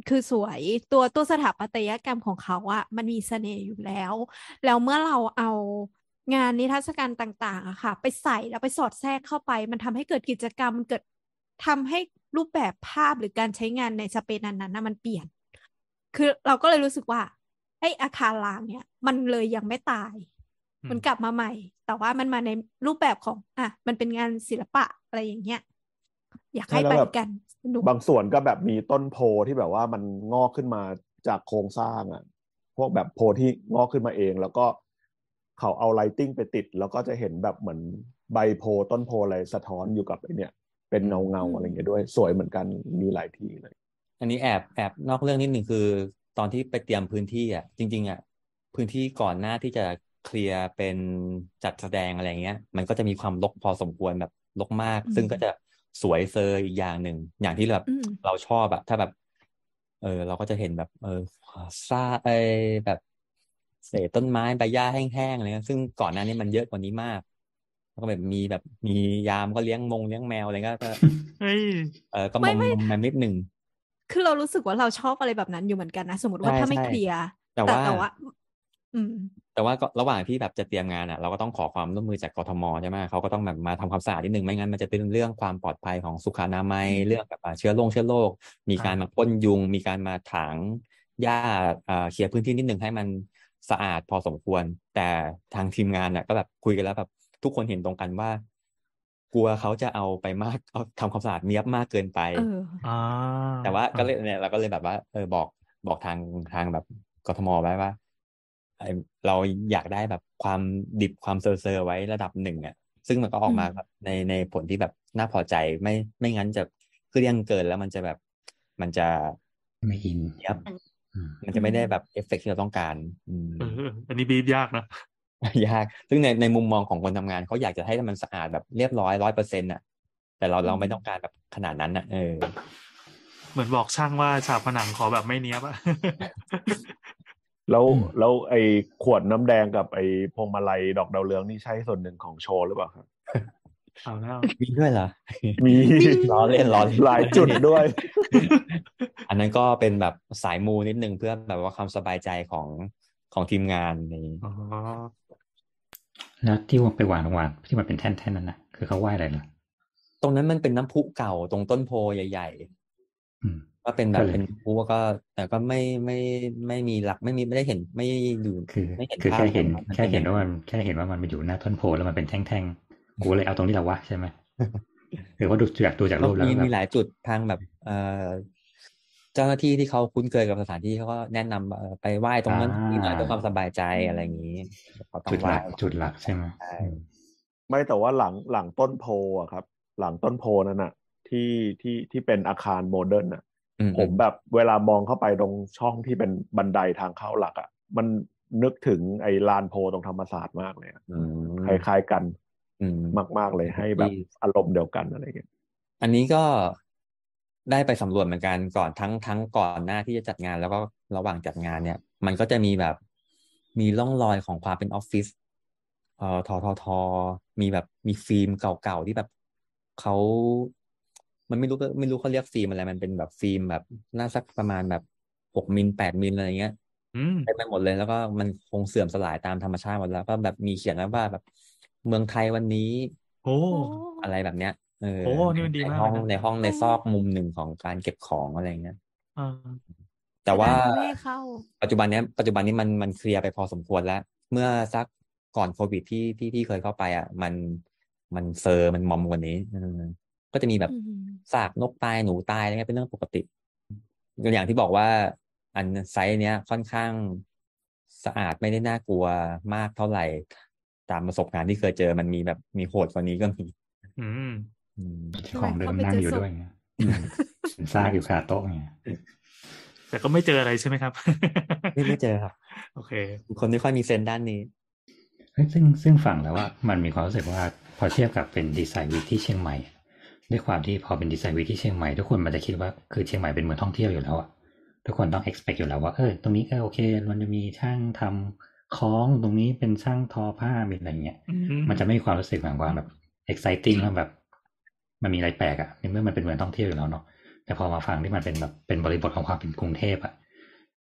คือสวยตัวสถาปัตยกรรมของเขามันมีเสน่ห์อยู่แล้วเมื่อเราเอางานนิทรรศการต่างๆค่ะไปใส่แล้วไปสอดแทรกเข้าไปมันทำให้เกิดกิจกรรมเกิดทำให้รูปแบบภาพหรือการใช้งานในสเปซนั้นมันเปลี่ยนคือเราก็เลยรู้สึกว่าไอ้อาคารล้างเนี่ยมันเลยยังไม่ตายมันกลับมาใหม่แต่ว่ามันมาในรูปแบบของมันเป็นงานศิลปะอะไรอย่างเงี้ยอยากให้ไปกันบางส่วนก็แบบมีต้นโพที่แบบว่ามันงอกขึ้นมาจากโครงสร้างพวกแบบโพที่งอกขึ้นมาเองแล้วก็เขาเอาไลท์ติ้งไปติดแล้วก็จะเห็นแบบเหมือนใบโพต้นโพอะไรสะท้อนอยู่กับไอ้เนี่ยเป็นเงาอะไรอย่างเงี้ยด้วยสวยเหมือนกันมีหลายที่เลยอันนี้แอบนอกเรื่องนิดนึงคือตอนที่ไปเตรียมพื้นที่จริงๆพื้นที่ก่อนหน้าที่จะเคลียร์เป็นจัดแสดงอะไรเงี้ยมันก็จะมีความรกพอสมควรแบบรกมากซึ่งก็จะสวยเซอร์อีกอย่างหนึ่งอย่างที่แบบเราชอบถ้าแบบเราก็จะเห็นแบบซาแบบเศษต้นไม้ใบหญ้าแห้งๆอะไรเงี้ยซึ่งก่อนหน้านี้มันเยอะกว่านี้มากแล้วก็แบบมียามก็เลี้ยงแมวอะไรเงี้ยก็ก็มองมันนิดนึงคือเรารู้สึกว่าเราชอบอะไรแบบนั้นอยู่เหมือนกันนะสมมติว่าถ้าไม่เคลียร์แต่ว่าแต่ว่าระหว่างที่แบบจะเตรียมงานเราก็ต้องขอความร่วมมือจากกทม.ใช่ไหมเขาก็ต้องแบบมาทำความสะอาดนิดนึงไม่งั้นมันจะเป็นเรื่องความปลอดภัยของสุขอนามัยเรื่องแบบเชื้อโรคมีการมาพ่นยุงมีการมาถางหญ้าเคลียร์พื้นที่นิดนึงให้มันสะอาดพอสมควรแต่ทางทีมงานก็แบบคุยกันแล้วแบบทุกคนเห็นตรงกันว่ากลัวเขาจะเอาไปมากเอาทำความสะอาดเนี๊ยบมากเกินไปแต่ว่าก็เลยเนี่ยเราก็เลยแบบว่าบอกทางแบบกทม.ไว้ว่าเราอยากได้แบบความดิบความเซอร์ไว้ระดับหนึ่งซึ่งมันก็ออกมาในผลที่แบบน่าพอใจไม่งั้นจะคือเลี่ยงเกินแล้วมันจะแบบมันจะไม่อินครับมันจะไม่ได้แบบเอฟเฟกต์ที่เราต้องการอันนี้บีบยากนะยากซึ่งในมุมมองของคนทำงานเขาอยากจะให้มันสะอาดแบบเรียบร้อย 100% แต่เราไม่ต้องการแบบขนาดนั้นเหมือนบอกช่างว่าฉาบผนังขอแบบไม่เนี้ยบ แล้วไอ้ขวดน้ำแดงกับไอ้พวงมาลัยดอกดาวเรืองนี่ใช่ส่วนหนึ่งของโชว์หรือเปล่าครับเอาแล้วมีด้วยเหรอมีล้อเล่นหลายจุดด้วยอันนั้นก็เป็นแบบสายมูนิดนึงเพื่อแบบว่าความสบายใจของทีมงานนี้อ๋อแล้วที่ว่าไปหวานที่มันเป็นแท่นนั่นนะคือเขาไหว้อะไรล่ะตรงนั้นมันเป็นน้ำพุเก่าตรงต้นโพใหญ่ๆก็เป็นแบบเป็นน้ำพุก็แต่ก็ไม่มีหลักไม่ได้เห็นไม่ดูไม่เห็นภาพแค่เห็นว่ามันไปอยู่หน้าต้นโพแล้วมันเป็นแท่งๆกูเลยเอาตรงนี้แหละวะใช่ไหมหรือว่าดูจากตัวจากรูปแล้วมีหลายจุดทางแบบเจ้าหน้าที่ที่เขาคุ้นเคยกับสถานที่เขาก็แนะนำไปไหว้ตรงนั้นนี่หน่อยเพื่อความสบายใจอะไรอย่างนี้จุดหลักใช่ไหมไม่แต่ว่าหลังต้นโพอ่ะครับหลังต้นโพนั่นน่ะที่เป็นอาคารโมเดิร์นน่ะผมแบบเวลามองเข้าไปตรงช่องที่เป็นบันไดทางเข้าหลักอ่ะมันนึกถึงไอ้ลานโพตรงธรรมศาสตร์มากเลยคล้ายๆกันมากๆเลยให้แบบอารมณ์เดียวกันอะไรอย่างเงี้ยอันนี้ก็ได้ไปสำรวจเหมือนกันก่อนทั้งก่อนหน้าที่จะจัดงานแล้วก็ระหว่างจัดงานเนี่ยมันก็จะมีแบบมีร่องรอยของความเป็นออฟฟิศททท.มีแบบมีฟิล์มเก่าๆที่แบบเขามันไม่รู้เขาเรียกฟิล์มอะไรมันเป็นแบบฟิล์มแบบน่าสักประมาณแบบ6มิล8มิลอะไรเงี้ยเต็มไปหมดเลยแล้วก็มันคงเสื่อมสลายตามธรรมชาติหมดแล้วก็แบบมีเขียนว่าแบบเมืองไทยวันนี้โอ้อะไรแบบเนี้ยนี่มันดีมากในห้องในซอกมุมหนึ่งของการเก็บของอะไรเงี้ยแต่ว่าปัจจุบันนี้มันเคลียร์ไปพอสมควรแล้วเมื่อสักก่อนโควิดที่พี่เคยเข้าไปอ่ะมันเซอร์มันมอมกว่านี้ก็จะมีแบบซากนกตายหนูตายอะไรเงี้ยเป็นเรื่องปกติอย่างที่บอกว่าอันไซต์เนี้ยค่อนข้างสะอาดไม่ได้น่ากลัวมากเท่าไหร่ตามประสบการณ์ที่เคยเจอมันมีแบบมีโหดกว่านี้ก็มีของเดิมนั่งอยู่ด้วยไงซากอยู่คาโต๊ะไงแต่ก็ไม่เจออะไรใช่ไหมครับไม่เจอครับโอเคคนไม่ค่อยมีเซนด้านนี้ซึ่งฝั่งแล้วว่ามันมีความรู้สึกว่าพอเทียบกับเป็นดีไซน์วีคที่เชียงใหม่ด้วยความที่พอเป็นดีไซน์วีคที่เชียงใหม่ทุกคนมันจะคิดว่าคือเชียงใหม่เป็นเมืองท่องเที่ยวอยู่แล้วอ่ะทุกคนต้อง expect อยู่แล้วว่าตรงนี้โอเคมันจะมีช่างทำคล้องตรงนี้เป็นช่างทอผ้ามีอะไรเงี้ยมันจะไม่มีความรู้สึกแบบว่าแบบ exciting แล้วแบบมันมีอะไรแปลกอ่ะในเมื่อมันเป็นเมืองท่องเที่ยวอยู่แล้วเนาะแต่พอมาฟังที่มันเป็นแบบเป็นบริบทของความเป็นกรุงเทพอ่ะ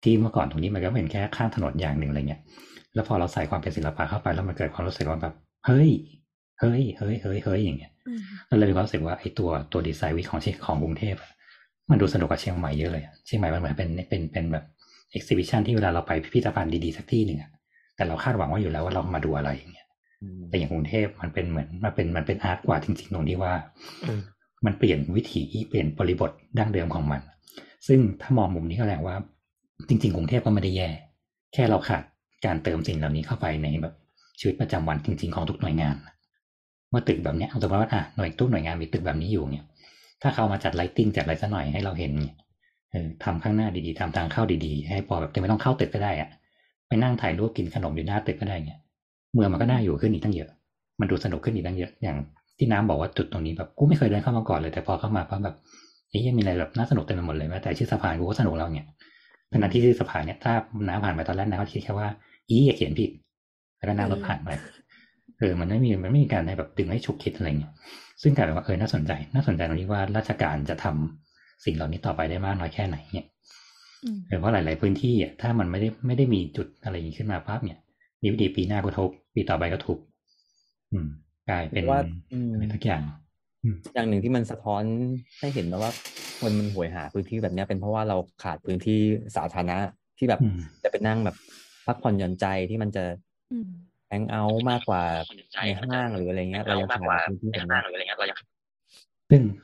ที่เมื่อก่อนตรงนี้มันก็เป็นแค่ข้างถนนอย่างนึงอะไรเงี้ยแล้วพอเราใส่ความเป็นศิลปะเข้าไปแล้วมันเกิดความรู้สึกว่าแบบเฮ้ยอย่างเงี้ยแล้วเลยมีความรู้สึกว่าไอ้ตัวดีไซน์วิของกรุงเทพมันดูสนุกกว่าเชียงใหม่เยอะเลยเชียงใหม่มันเหมือนเป็นแบบ exhibition ที่เวลาเราไปพิพิธภัณฑ์ดีๆสักที่นึงอ่ะแต่เราคาดหวังว่าอยู่แล้วว่าเรามาดูอะไรอย่างเงี้ยแต่อย่างกรุงเทพมันเป็นเหมือนมันเป็นอาร์ตกว่าจริงๆตรงที่ว่ามันเปลี่ยนวิถีเปลี่ยนบริบทดั้งเดิมของมันซึ่งถ้ามองมุมนี้ก็แปลว่าจริงๆกรุงเทพก็ไม่ได้แย่แค่เราขาดการเติมสิ่งเหล่านี้เข้าไปในแบบชีวิตประจำวันจริงๆของทุกหน่วยงานว่าตึกแบบเนี้ยสมมติว่าทุกหน่วยงานมีตึกแบบนี้อยู่เนี่ยถ้าเขามาจัดไลท์ติ้งจัดอะไรซะหน่อยให้เราเห็นทำข้างหน้าดีๆทำทางเข้าดีๆให้พอแบบไม่ต้องเข้าตึกก็ได้อะไปนั่งถ่ายรูปกินขนมอยู่หน้าตึกก็ได้เนี่ยเมืองมันก็น่าอยู่ขึ้นอีกตั้งเยอะมันดูสนุกขึ้นอีกตั้งเยอะอย่างที่น้ำบอกว่าจุดตรงนี้แบบกูไม่เคยเดินเข้ามาก่อนเลยแต่พอเข้ามาปั๊บแบบนี่ยังมีอะไรแบบน่าสนุกเต็มไปหมดเลยแม้แต่ชื่อสะพานกูก็สนุกแล้วเนี่ยขณะที่ชื่อสะพานเนี่ยถ้าน้ำผ่านไปตอนแรกน้ำก็คิดแค่ว่าอีเขียนผิดแล้วก็นั่งรถผ่านไปมันไม่มีการให้แบบดึงให้ฉุกคิดอะไรเงี้ยซึ่งกลายเป็นว่าน่าสนใจตรงที่ว่าราชการจะทำสิ่งเหล่านี้ต่อไปได้มากน้อยแค่ไหนเนี่ยเพราะหลายๆพื้นที่อ่ะถ้ามันไม่ได้มีจุดอะไรขึ้นมาปั๊บเนี่ยดีปีหน้าก็ทุบปีต่อไปก็ทุบกลายเป็นว่าทุกอย่างอย่างหนึ่งที่มันสะท้อนให้เห็นนะว่าคนมันหวยหาพื้นที่แบบนี้เป็นเพราะว่าเราขาดพื้นที่สาธารณะที่แบบจะไปนั่งแบบพักผ่อนหย่อนใจที่มันจะแฮงเอาท์มากกว่าในห้างหรืออะไรเงี้ยเรายังขาดพื้นที่แบบนั้น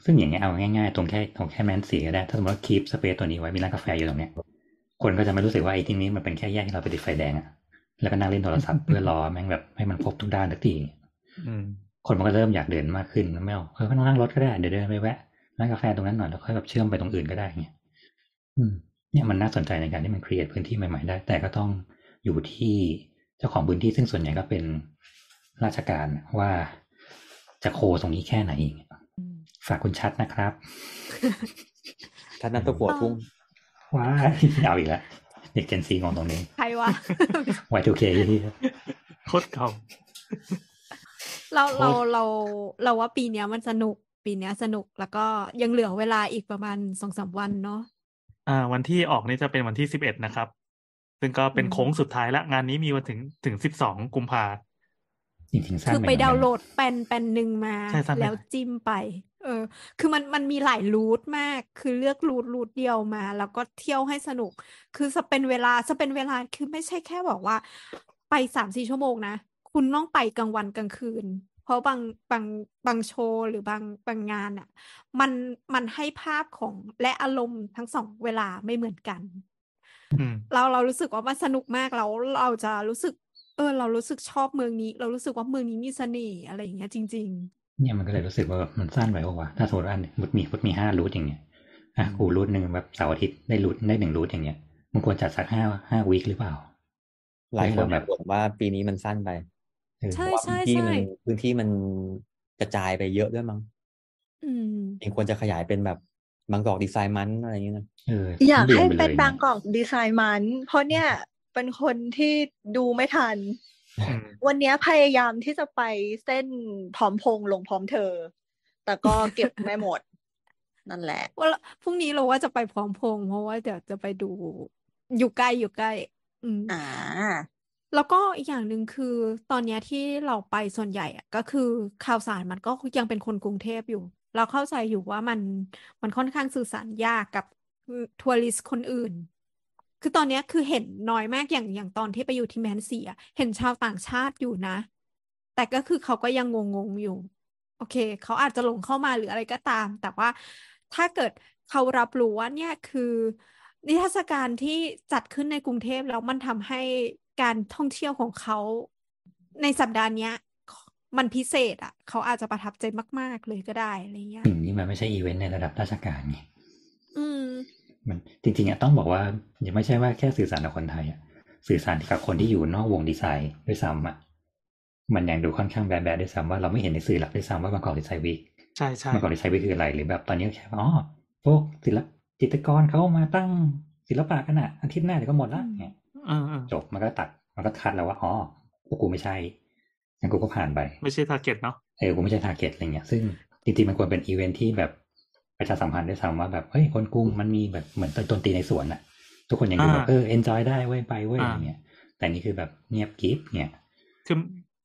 ซึ่งอย่างเงี้ยเอาง่ายๆตรงแค่แมนสีก็ได้ถ้าสมมติว่าคีปสเปซตัวนี้ไว้มีร้านกาแฟอยู่ตรงเนี้ยคนก็จะไม่รู้สึกว่าไอ้ที่นี้มันเป็นแค่แยกที่เราไปติดไฟแดงอะแล้วก็นั่งเล่นโทรศัพท์เพื่อรอแม่งแบบให้มันครบทุกด้านสักทีคนมันก็เริ่มอยากเดินมากขึ้นแล้วไม่เอาไม่ต้องนั่งรถก็ได้เดี๋ยวเดินไปแวะร้านกาแฟตรงนั้นหน่อยแล้วค่อยแบบเชื่อมไปตรงอื่นก็ได้เงี้ยเนี่ยมันน่าสนใจในการที่มันครีเอทพื้นที่ใหม่ๆได้แต่ก็ต้องอยู่ที่เจ้าของพื้นที่ซึ่งส่วนใหญ่ก็เป็นราชการว่าจะโคตรงนี้แค่ไหนฝากคุณชัดนะครับชัดนันตะกัวทุ่งว้าเอาอีกแล้วเด็กเจนซีของตรงนี้ใคร วะ Y2K โคตรเก่าเราว่าปีนี้มันสนุกแล้วก็ยังเหลือเวลาอีกประมาณ 2-3 วันเนาะวันที่ออกนี่จะเป็นวันที่11นะครับซึ่งก็เป็นโค้งสุดท้ายละงานนี้มีวันถึง12กุมภาคือไปดาวน์โหลดแป้นๆนึงมาแล้วจิ้มไปคือมันมีหลายรูทมากคือเลือกรูทเดียวมาแล้วก็เที่ยวให้สนุกคือจะเป็นเวลาคือไม่ใช่แค่บอกว่าไป 3-4 ชั่วโมงนะคุณต้องไปกลางวันกลางคืนเพราะบางโชว์หรือบางงานอ่ะมันให้ภาพของและอารมณ์ทั้งสองเวลาไม่เหมือนกันเรารู้สึกว่ามันสนุกมากแล้วเราจะรู้สึกเรารู้สึกชอบเมืองนี้เรารู้สึกว่าเมืองนี้มีเสน่ห์อะไรอย่างเงี้ยจริงๆเนี่ยมันก็เลยรู้สึกว่ามันสั้นไปว่าถ้าโซนอันมุดมี5รูทอย่างเงี้ยอ่ะกูรูทนึงแบบเสาร์อาทิตย์ได้รูทได้1รูทอย่างเงี้ยมันควรจัดสัก5วีคหรือเปล่าหลายคนแบบบอกว่าปีนี้มันสั้นไปใช่ใช่ใช่พื้นที่มันกระจายไปเยอะด้วยมั้งจริงควรจะขยายเป็นแบบBangkok Design Monthอะไรอย่างเงี้ยนะอยากให้เป็นBangkok Design Monthเพราะเนี่ยเป็นคนที่ดูไม่ทันวันนี้พยายามที่จะไปเส้นพร้อมพงษ์ลงพร้อมเธอแต่ก็เก็บไม่หมดนั่นแหละว่าพรุ่งนี้เราว่าจะไปพร้อมพงษ์เพราะว่าเดี๋ยวจะไปดูอยู่ใกล้แล้วก็อีกอย่างหนึ่งคือตอนนี้ที่เราไปส่วนใหญ่ก็คือข่าวสารมันก็ยังเป็นคนกรุงเทพอยู่เราเข้าใจอยู่ว่ามันค่อนข้างสื่อสารยากกับทัวริสต์คนอื่นคือตอนนี้คือเห็นน้อยมากอย่างตอนที่ไปอยู่ที่แมนซีเห็นชาวต่างชาติอยู่นะแต่ก็คือเขาก็ยังงงอยู่โอเคเขาอาจจะหลงเข้ามาหรืออะไรก็ตามแต่ว่าถ้าเกิดเขารับรู้ว่าเนี่ยคือนิทรรศการที่จัดขึ้นในกรุงเทพแล้วมันทำให้การท่องเที่ยวของเขาในสัปดาห์นี้มันพิเศษเขาอาจจะประทับใจมากๆเลยก็ได้อะไรเงี้ยสิ่งนี้มันไม่ใช่อีเวนต์ในระดับราชการไงมันจริงๆต้องบอกว่ายังไม่ใช่ว่าแค่สื่อสารกับคนไทยสื่อสารกับคนที่อยู่นอกวงดีไซน์ด้วยซ้ำมันยังดูค่อนข้างแบดๆด้วยซ้ำว่าเราไม่เห็นในสื่อหลักด้วยซ้ำว่าBangkok Design Weekใช่ๆBangkok Design Weekคืออะไรหรือแบบตอนนี้แค่พวกจิตรกรเขามาตั้งศิลปะกันนะอาทิตย์หน้าเดี๋ยวก็หมดละเนี่ยจบมันก็ตัดมันก็คัดแล้วว่าพวกกูไม่ใช่งั้นกูก็ผ่านไปไม่ใช่ทาร์เก็ตเนาะกูไม่ใช่ทาร์เก็ตอะไรเงี้ยซึ่งจริงๆมันควรเป็นอีเวนท์ที่แบบประชาสัมพันธ์ด้วยซ้ำว่าแบบเฮ้ยคนกรุงมันมีแบบเหมือนตนตีในสวนน่ะทุกคนยังดูแบบเอนจอยได้เว้ยไปเว้ยอย่างเงี้ยแต่นี่คือแบบเงียบกิ๊บเนี่ยคือ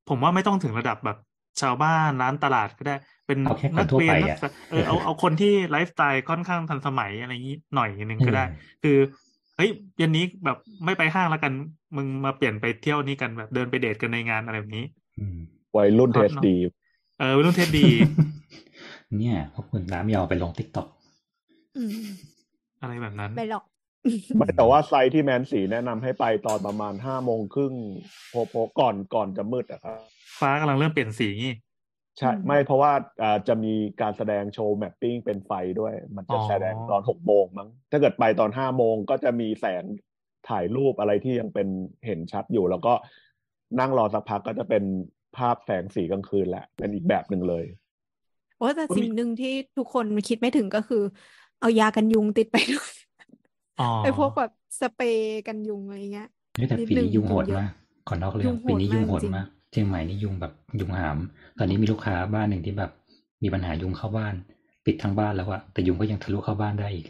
ผมว่าไม่ต้องถึงระดับแบบชาวบ้านร้านตลาดก็ได้เป็นนักเรียนเอาคนที่ไลฟ์สไตล์ค่อนข้างทันสมัยอะไรงี้หน่อยนึงก็ได้คือเฮ้ยเย็นนี้แบบไม่ไปห้างแล้วกันมึงมาเปลี่ยนไปเที่ยวนี้กันแบบเดินไปเดทกันในงานอะไรแบบนี้วัยรุ่นเทสดีวัยรุ่นเทสดีเนี่ยเพราะคุณน้ำยาวไปลง TikTok อะไรแบบนั้นไปหรอกแต่ว่าไซต์ที่แมนสีแนะนำให้ไปตอนประมาณ 5:30 นโพก่อนจะมืดอะครับฟ้ากำลังเริ่มเปลี่ยนสีงี้ใช่ไม่เพราะว่าจะมีการแสดงโชว์แมปปิ้งเป็นไฟด้วยมันจะแสดงตอน 6:00 นมั้งถ้าเกิดไปตอน 5:00 นก็จะมีแสงถ่ายรูปอะไรที่ยังเป็นเห็นชัดอยู่แล้วก็นั่งรอสักพักก็จะเป็นภาพแสงสีกลางคืนและเป็นอีกแบบนึงเลยโอ้แต่สิ่งหนึ่งที่ทุกคนคิดไม่ถึงก็คือเอายากันยุงติดไปด้วยไอ้พวกแบบสเปรย์กันยุงอะไรเงี้ยแต่ปีนี้ยุงโหดมากขอนอกเรื่องปีนี้ยุงโหดมากเชียงใหม่นี่ยุงแบบยุงหามตอนนี้มีลูกค้าบ้านหนึ่งที่แบบมีปัญหายุงเข้าบ้านปิดทั้งบ้านแล้วอะแต่ยุงก็ยังทะลุเข้าบ้านได้อีก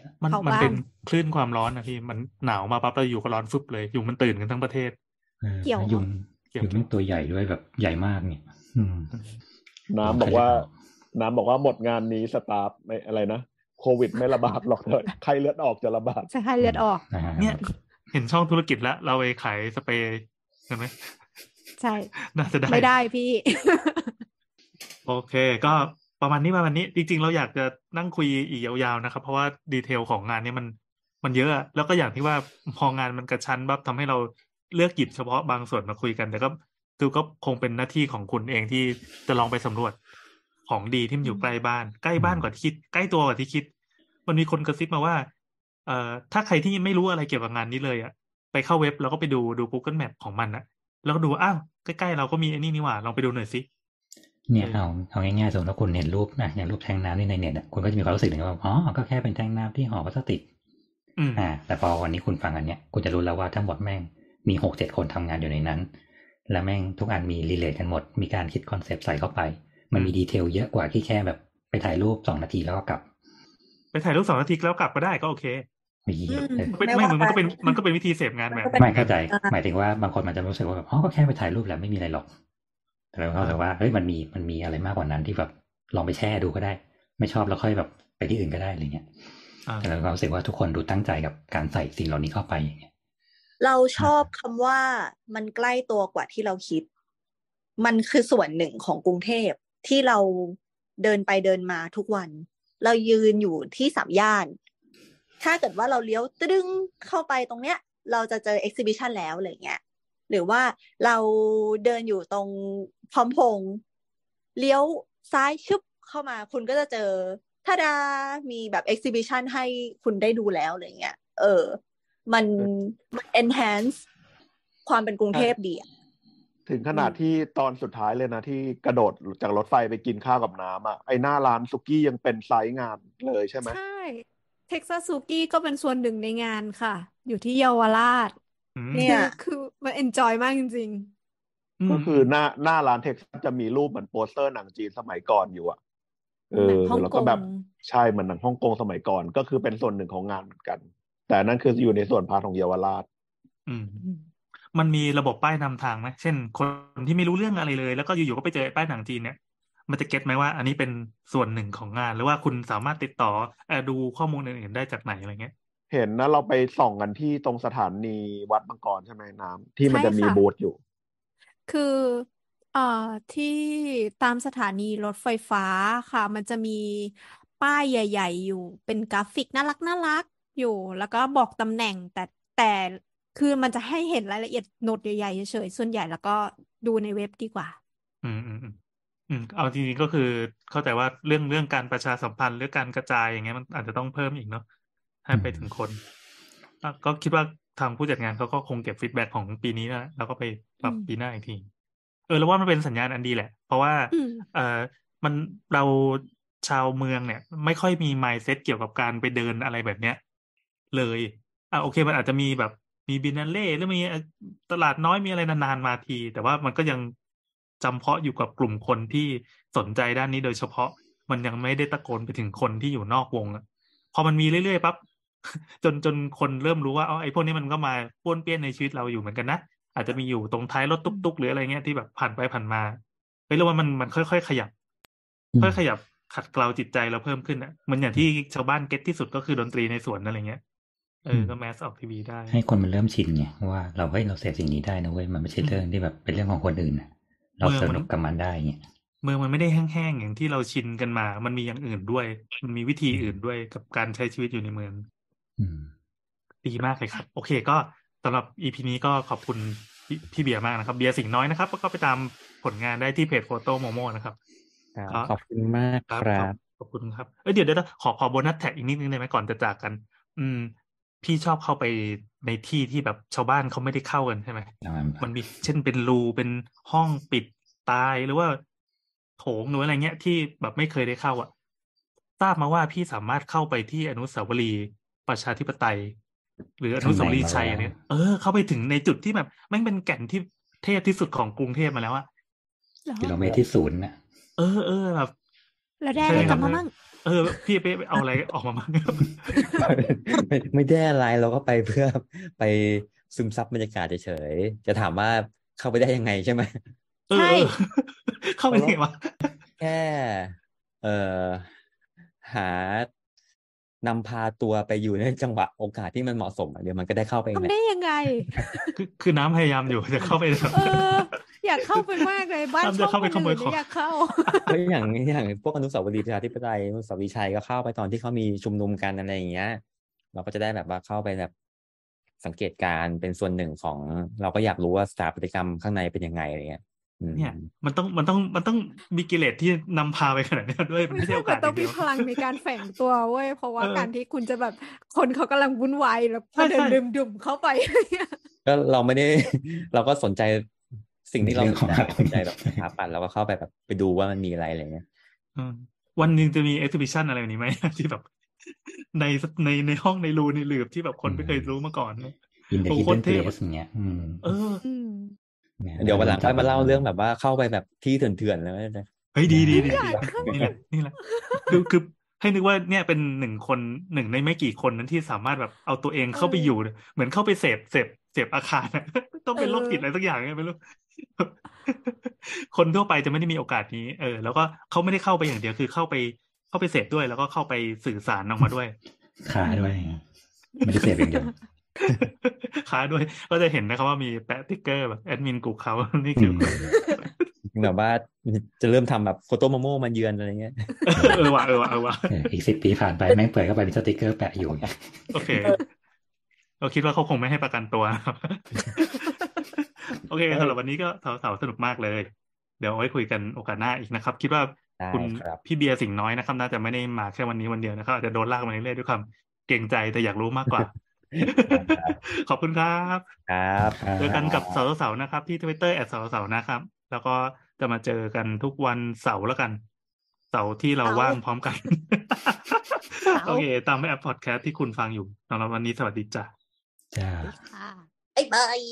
มันเป็นคลื่นความร้อนนะพี่มันหนาวมาปั๊บเราอยู่ก็ร้อนฟึบเลยยุงมันตื่นกันทั้งประเทศเกี่ยวยุงมันตัวใหญ่ด้วยแบบใหญ่มากเนี่ยน้ำบอกว่าหมดงานนี้สตาฟไม่อะไรนะโควิดไม่ระบาดหรอกเถอะไข้เลือดออกจะระบาดใช่ไข้เลือดออกเนี่ยเห็นช่องธุรกิจแล้วเราไปขายสเปรย์เห็นไหมใช่น่าจะได้ไม่ได้พี่โอเคก็ประมาณนี้จริงๆเราอยากจะนั่งคุยอีกยาวๆนะครับเพราะว่าดีเทลของงานนี้มันเยอะแล้วก็อย่างที่ว่าพองานมันกระชั้นบับทำให้เราเลือกหยิบเฉพาะบางส่วนมาคุยกันแต่ก็คือก็คงเป็นหน้าที่ของคุณเองที่จะลองไปสำรวจของดีที่มันอยู่ใกล้บ้านกว่าที่คิดใกล้ตัวกว่าที่คิดมันมีคนกระซิบมาว่าถ้าใครที่ไม่รู้อะไรเกี่ยวกับงานนี้เลยไปเข้าเว็บแล้วก็ไปดู Google Map ของมันนะแล้วก็ดูใกล้ๆเราก็มีไอ้นี่นี่หว่าลองไปดูหน่อยสิเนี่ยเอาง่ายๆสมมติว่าคุณเห็นรูปนะอย่างรูปแทงน้ำนี่ในเน็ตคุณก็จะมีความรู้สึกหนึ่งว่าก็แค่เป็นแทงน้ำที่ห่อพลาสติกแต่พอวันนี้คุณฟังอันเนี้ยคุณจะรู้แล้วว่าทั้งหมดแม่ง มี6-7 คนทำงานอยู่ในนั้นแล้วแม่งทุกอันมีรีเลทกันหมดมีการคิดคอนเซปต์ใส่เข้าไปมันมีดีเทลเยอะกว่าที่แค่แบบไปถ่ายรูป2นาทีแล้วก็กลับไปถ่ายรูป2นาทีแล้วกลับก็ได้ก็โอเคไม่มันก็เป็นวิธีเสพงานแบบไม่เข้าใจหมายถึงว่าบางคนมันจะรู้สึกว่าแบบอ๋อก็แค่ไปถ่ายรูปแหละไม่มีอะไรหรอกแต่เราเข้าใจว่าเฮ้ยมันมีอะไรมากกว่านั้นที่แบบลองไปแช่ดูก็ได้ไม่ชอบแล้วค่อยแบบไปที่อื่นก็ได้อะไรเงี้ยแต่เรารู้สึกว่าทุกคนดูตั้งใจกับการใส่สิ่งเหล่านี้เข้าไปอย่างเงี้ยเราชอบคำว่ามันใกล้ตัวกว่าที่เราคิดมันคือส่วนหนึ่งของกรุงเทพที่เราเดินไปเดินมาทุกวันเรายืนอยู่ที่สามย่านถ้าเกิดว่าเราเลี้ยวตึ้งเข้าไปตรงเนี้ยเราจะเจอ exhibition แล้วอะไรเงี้ยหรือว่าเราเดินอยู่ตรงพร้อมพงษ์เลี้ยวซ้ายชึบเข้ามาคุณก็จะเจอถ้าดามีแบบ exhibition ให้คุณได้ดูแล้วอะไรเงี้ยมัน enhance ความเป็นกรุงเทพดีถึงขนาดที่ตอนสุดท้ายเลยนะที่กระโดดจากรถไฟไปกินข้าวกับน้ำอ่ะไอหน้าร้านสุกี้ยังเป็นไซส์งานเลยใช่ไหมใช่เท็กซัสสุกี้ก็เป็นส่วนหนึ่งในงานค่ะอยู่ที่เยาวราชเนี่ยคือมันเอนจอยมากจริงๆก็คือหน้าร้านเท็กซัสจะมีรูปเหมือนโปสเตอร์หนังจีนสมัยก่อนอยู่อ่ะแล้วก็แบบใช่เหมือนหนังฮ่องกงสมัยก่อนก็คือเป็นส่วนหนึ่งของงานเหมือนกันแต่นั่นคืออยู่ในส่วนพาร์ทของเยาวราชมันมีระบบป้ายนำทางไหมเช่นคนที่ไม่รู้เรื่องอะไรเลยแล้วก็อยู่ๆก็ไปเจอป้ายหนังจีนเนี่ยมันจะเก็ตไหมว่าอันนี้เป็นส่วนหนึ่งของงานหรือว่าคุณสามารถติดต่อดูข้อมูลอื่นๆได้จากไหนอะไรเงี้ยเห็นนะเราไปส่องกันที่ตรงสถานีวัดบางกรใช่ไหมน้ำที่มันจะมีบูธอยู่คือที่ตามสถานีรถไฟฟ้าค่ะมันจะมีป้ายใหญ่ๆอยู่เป็นกราฟิกน่ารักน่ารักอยู่แล้วก็บอกตำแหน่งแต่คือมันจะให้เห็นรายละเอียดโน้ตใหญ่ๆเฉยๆส่วนใหญ่แล้วก็ดูในเว็บดีกว่าเอาจริงๆก็คือเข้าใจว่าเรื่องการประชาสัมพันธ์หรือการกระจายอย่างเงี้ยมันอาจจะต้องเพิ่มอีกเนาะให้ไปถึงคนก็คิดว่าทางผู้จัดงานเขาก็คงเก็บฟีดแบ็กของปีนี้นะแล้วก็ไปปรับปีหน้าอีกทีแล้วว่ามันเป็นสัญญาณอันดีแหละเพราะว่ามันเราชาวเมืองเนี่ยไม่ค่อยมี mindset เกี่ยวกับการไปเดินอะไรแบบเนี้ยเลยโอเคมันอาจจะมีแบบมีบินาเล่หรือมีตลาดน้อยมีอะไรนานๆมาทีแต่ว่ามันก็ยังจำเพาะอยู่กับกลุ่มคนที่สนใจด้านนี้โดยเฉพาะมันยังไม่ได้ตะโกนไปถึงคนที่อยู่นอกวงพอมันมีเรื่อยๆปั๊บจนคนเริ่มรู้ว่าไอ้พวกนี้มันก็มาป้วนเปี้ยนในชีวิตเราอยู่เหมือนกันนะอาจจะมีอยู่ตรงท้ายรถตุ๊กๆหรืออะไรเงี้ยที่แบบผ่านไปผ่านมาไปแล้วว่ามันค่อยๆขยับค่อยขยับขัดเกลาจิตใจเราเพิ่มขึ้นมันอย่างที่ชาวบ้านเก็ตที่สุดก็คือดนตรีในสวนอะไรเงี้ยก็แมสออกทีวีได้ให้คนมันเริ่มชินไงว่าเราเราเสพสิ่งนี้ได้นะเว้ยมันไม่ใช่เรื่องที่แบบเป็นเรื่องของคนอื่นเราสนุกกับมันได้เงี้ยเมืองมันไม่ได้แห้งๆอย่างที่เราชินกันมามันมีอย่างอื่นด้วยมันมีวิธีอื่นด้วยกับการใช้ชีวิตอยู่ในเมืองดีมากเลยครับโอเคก็สำหรับ EP นี้ก็ขอบคุณพี่เบียร์มากนะครับเบียร์สิงห์น้อยนะครับก็ไปตามผลงานได้ที่เพจโฟโต้โมโม่นะครับขอบคุณมากครับขอบคุณครับเดี๋ยวขอโบนัสแท็กอีกนิดนึงได้ไหมก่อนจะจากกันพี่ชอบเข้าไปในที่ที่แบบชาวบ้านเขาไม่ได้เข้ากันใช่ไหมมันมีเช่นเป็นรูเป็นห้องปิดตายหรือว่าโถงหรืออะไรเงี้ยที่แบบไม่เคยได้เข้าทราบมาว่าพี่สามารถเข้าไปที่อนุสาวรีย์ประชาธิปไตยหรืออนุสาวรีย์ชัยเนี่ยเข้าไปถึงในจุดที่แบบแม่งเป็นแก่นที่เทพที่สุดของกรุงเทพมาแล้วกิโลเมตรที่0น่ะแบบแล้วได้อะไรกลับมาบ้างพี่ไปเอาอะไรออกมาบ้างไม่ได้อะไรเราก็ไปเพื่อไปซึมซับบรรยากาศเฉยๆจะถามว่าเข้าไปได้ยังไงใช่ไหมใช่เข้าไปได้ไงวะแค่หานำพาตัวไปอยู่ในจังหวะโอกาสที่มันเหมาะสมเดี๋ยวมันก็ได้เข้าไปเองได้ยังไงคือน้ำพยายามอยู่จะเข้าไปอยากเข้าไปมากเลยบ้านช่องคนอื่นอยากเข้าก็อย่างพวกอนุสาวรีย์ประชาธิปไตยอนุสาวรีย์ชัยก็เข้าไปตอนที่เขามีชุมนุมกันอะไรอย่างเงี้ยเราก็จะได้แบบว่าเข้าไปแบบสังเกตการเป็นส่วนหนึ่งของเราก็อยากรู้ว่าสถาปัตยกรรมข้างในเป็นยังไงอะไรเงี้ยเนี่ยมันต้องมีกิเลสที่นำพาไปขนาดนี้ด้วยมันไม่ใช่โอกาสต้องมีพลังในการแฝงตัวเว้ยเพราะว่าการที่คุณจะแบบคนเขากำลังวุ่นวายแล้วก็เดินดื่มเข้าไปก็เราไม่ได้เราก็สนใจสิ่งที่เราสนใจแบบหาปั่นเราก็เข้าไปแบบไปดูว่ามันมีอะไรอะไรเงี้ยวันนึงจะมีเอ็กซิบิชันอะไรแบบนี้ไหมที่แบบในห้องในรูในหลืบที่แบบคนไม่เคยรู้มาก่อน อินเดอะฮิดเด้นเพลสอย่างเงี้ยเดี๋ยววันหลังค่อยมาเล่าเรื่องแบบว่าเข้าไปแบบที่เถื่อนๆแล้วนะเฮ้ยดีๆนี่แหละคือให้นึกว่าเนี่ยเป็นหนึ่งในไม่กี่คนนั้นที่สามารถแบบเอาตัวเองเข้าไปอยู่เหมือนเข้าไปเสพอาคารนะต้องเป็นโรคจิตอะไรสักอย่างไม่รู้คนทั่วไปจะไม่ได้มีโอกาสนี้แล้วก็เขาไม่ได้เข้าไปอย่างเดียวคือเข้าไปเสพด้วยแล้วก็เข้าไปสื่อสารออกมาด้วยขาด้วยไม่ได้เสพอย่างเดียวขาด้วยก็จะเห็นนะครับว่ามีแปะติ๊กเกอร์แบบแอดมินกูเขานี่คือแบบว่าจะเริ่มทำแบบโฟโต้โมโม่มาเยือนอะไรเงี้ยว่ะอีก10 ปีผ่านไปแม่งเปิดเข้าไปมีสติ๊กเกอร์แปะอยู่โอเคเราคิดว่าเขาคงไม่ให้ประกันตัวครับโอเคสำหรับวันนี้ก็สาวสนุกมากเลยเดี๋ยวไว้คุยกันโอกาสหน้าอีกนะครับคิดว่าคุณพี่เบียร์สิงห์น้อยนะครับน่าจะไม่ได้มาแค่วันนี้วันเดียวนะครับอาจจะโดนลากมาเรื่อยๆด้วยความเกรงใจแต่อยากรู้มากกว่าขอบคุณครับครับเจอกันกับสาวๆนะครับที่ Twitter @sawsaw นะครับแล้วก็จะมาเจอกันทุกวันเสาร์แล้วกันเสาร์ที่เราว่างพร้อมกันโอเคตามแอปพอดแคสต์ที่คุณฟังอยู่สำหรับวันนี้สวัสดีจ้ะจ้าบ๊ายบาย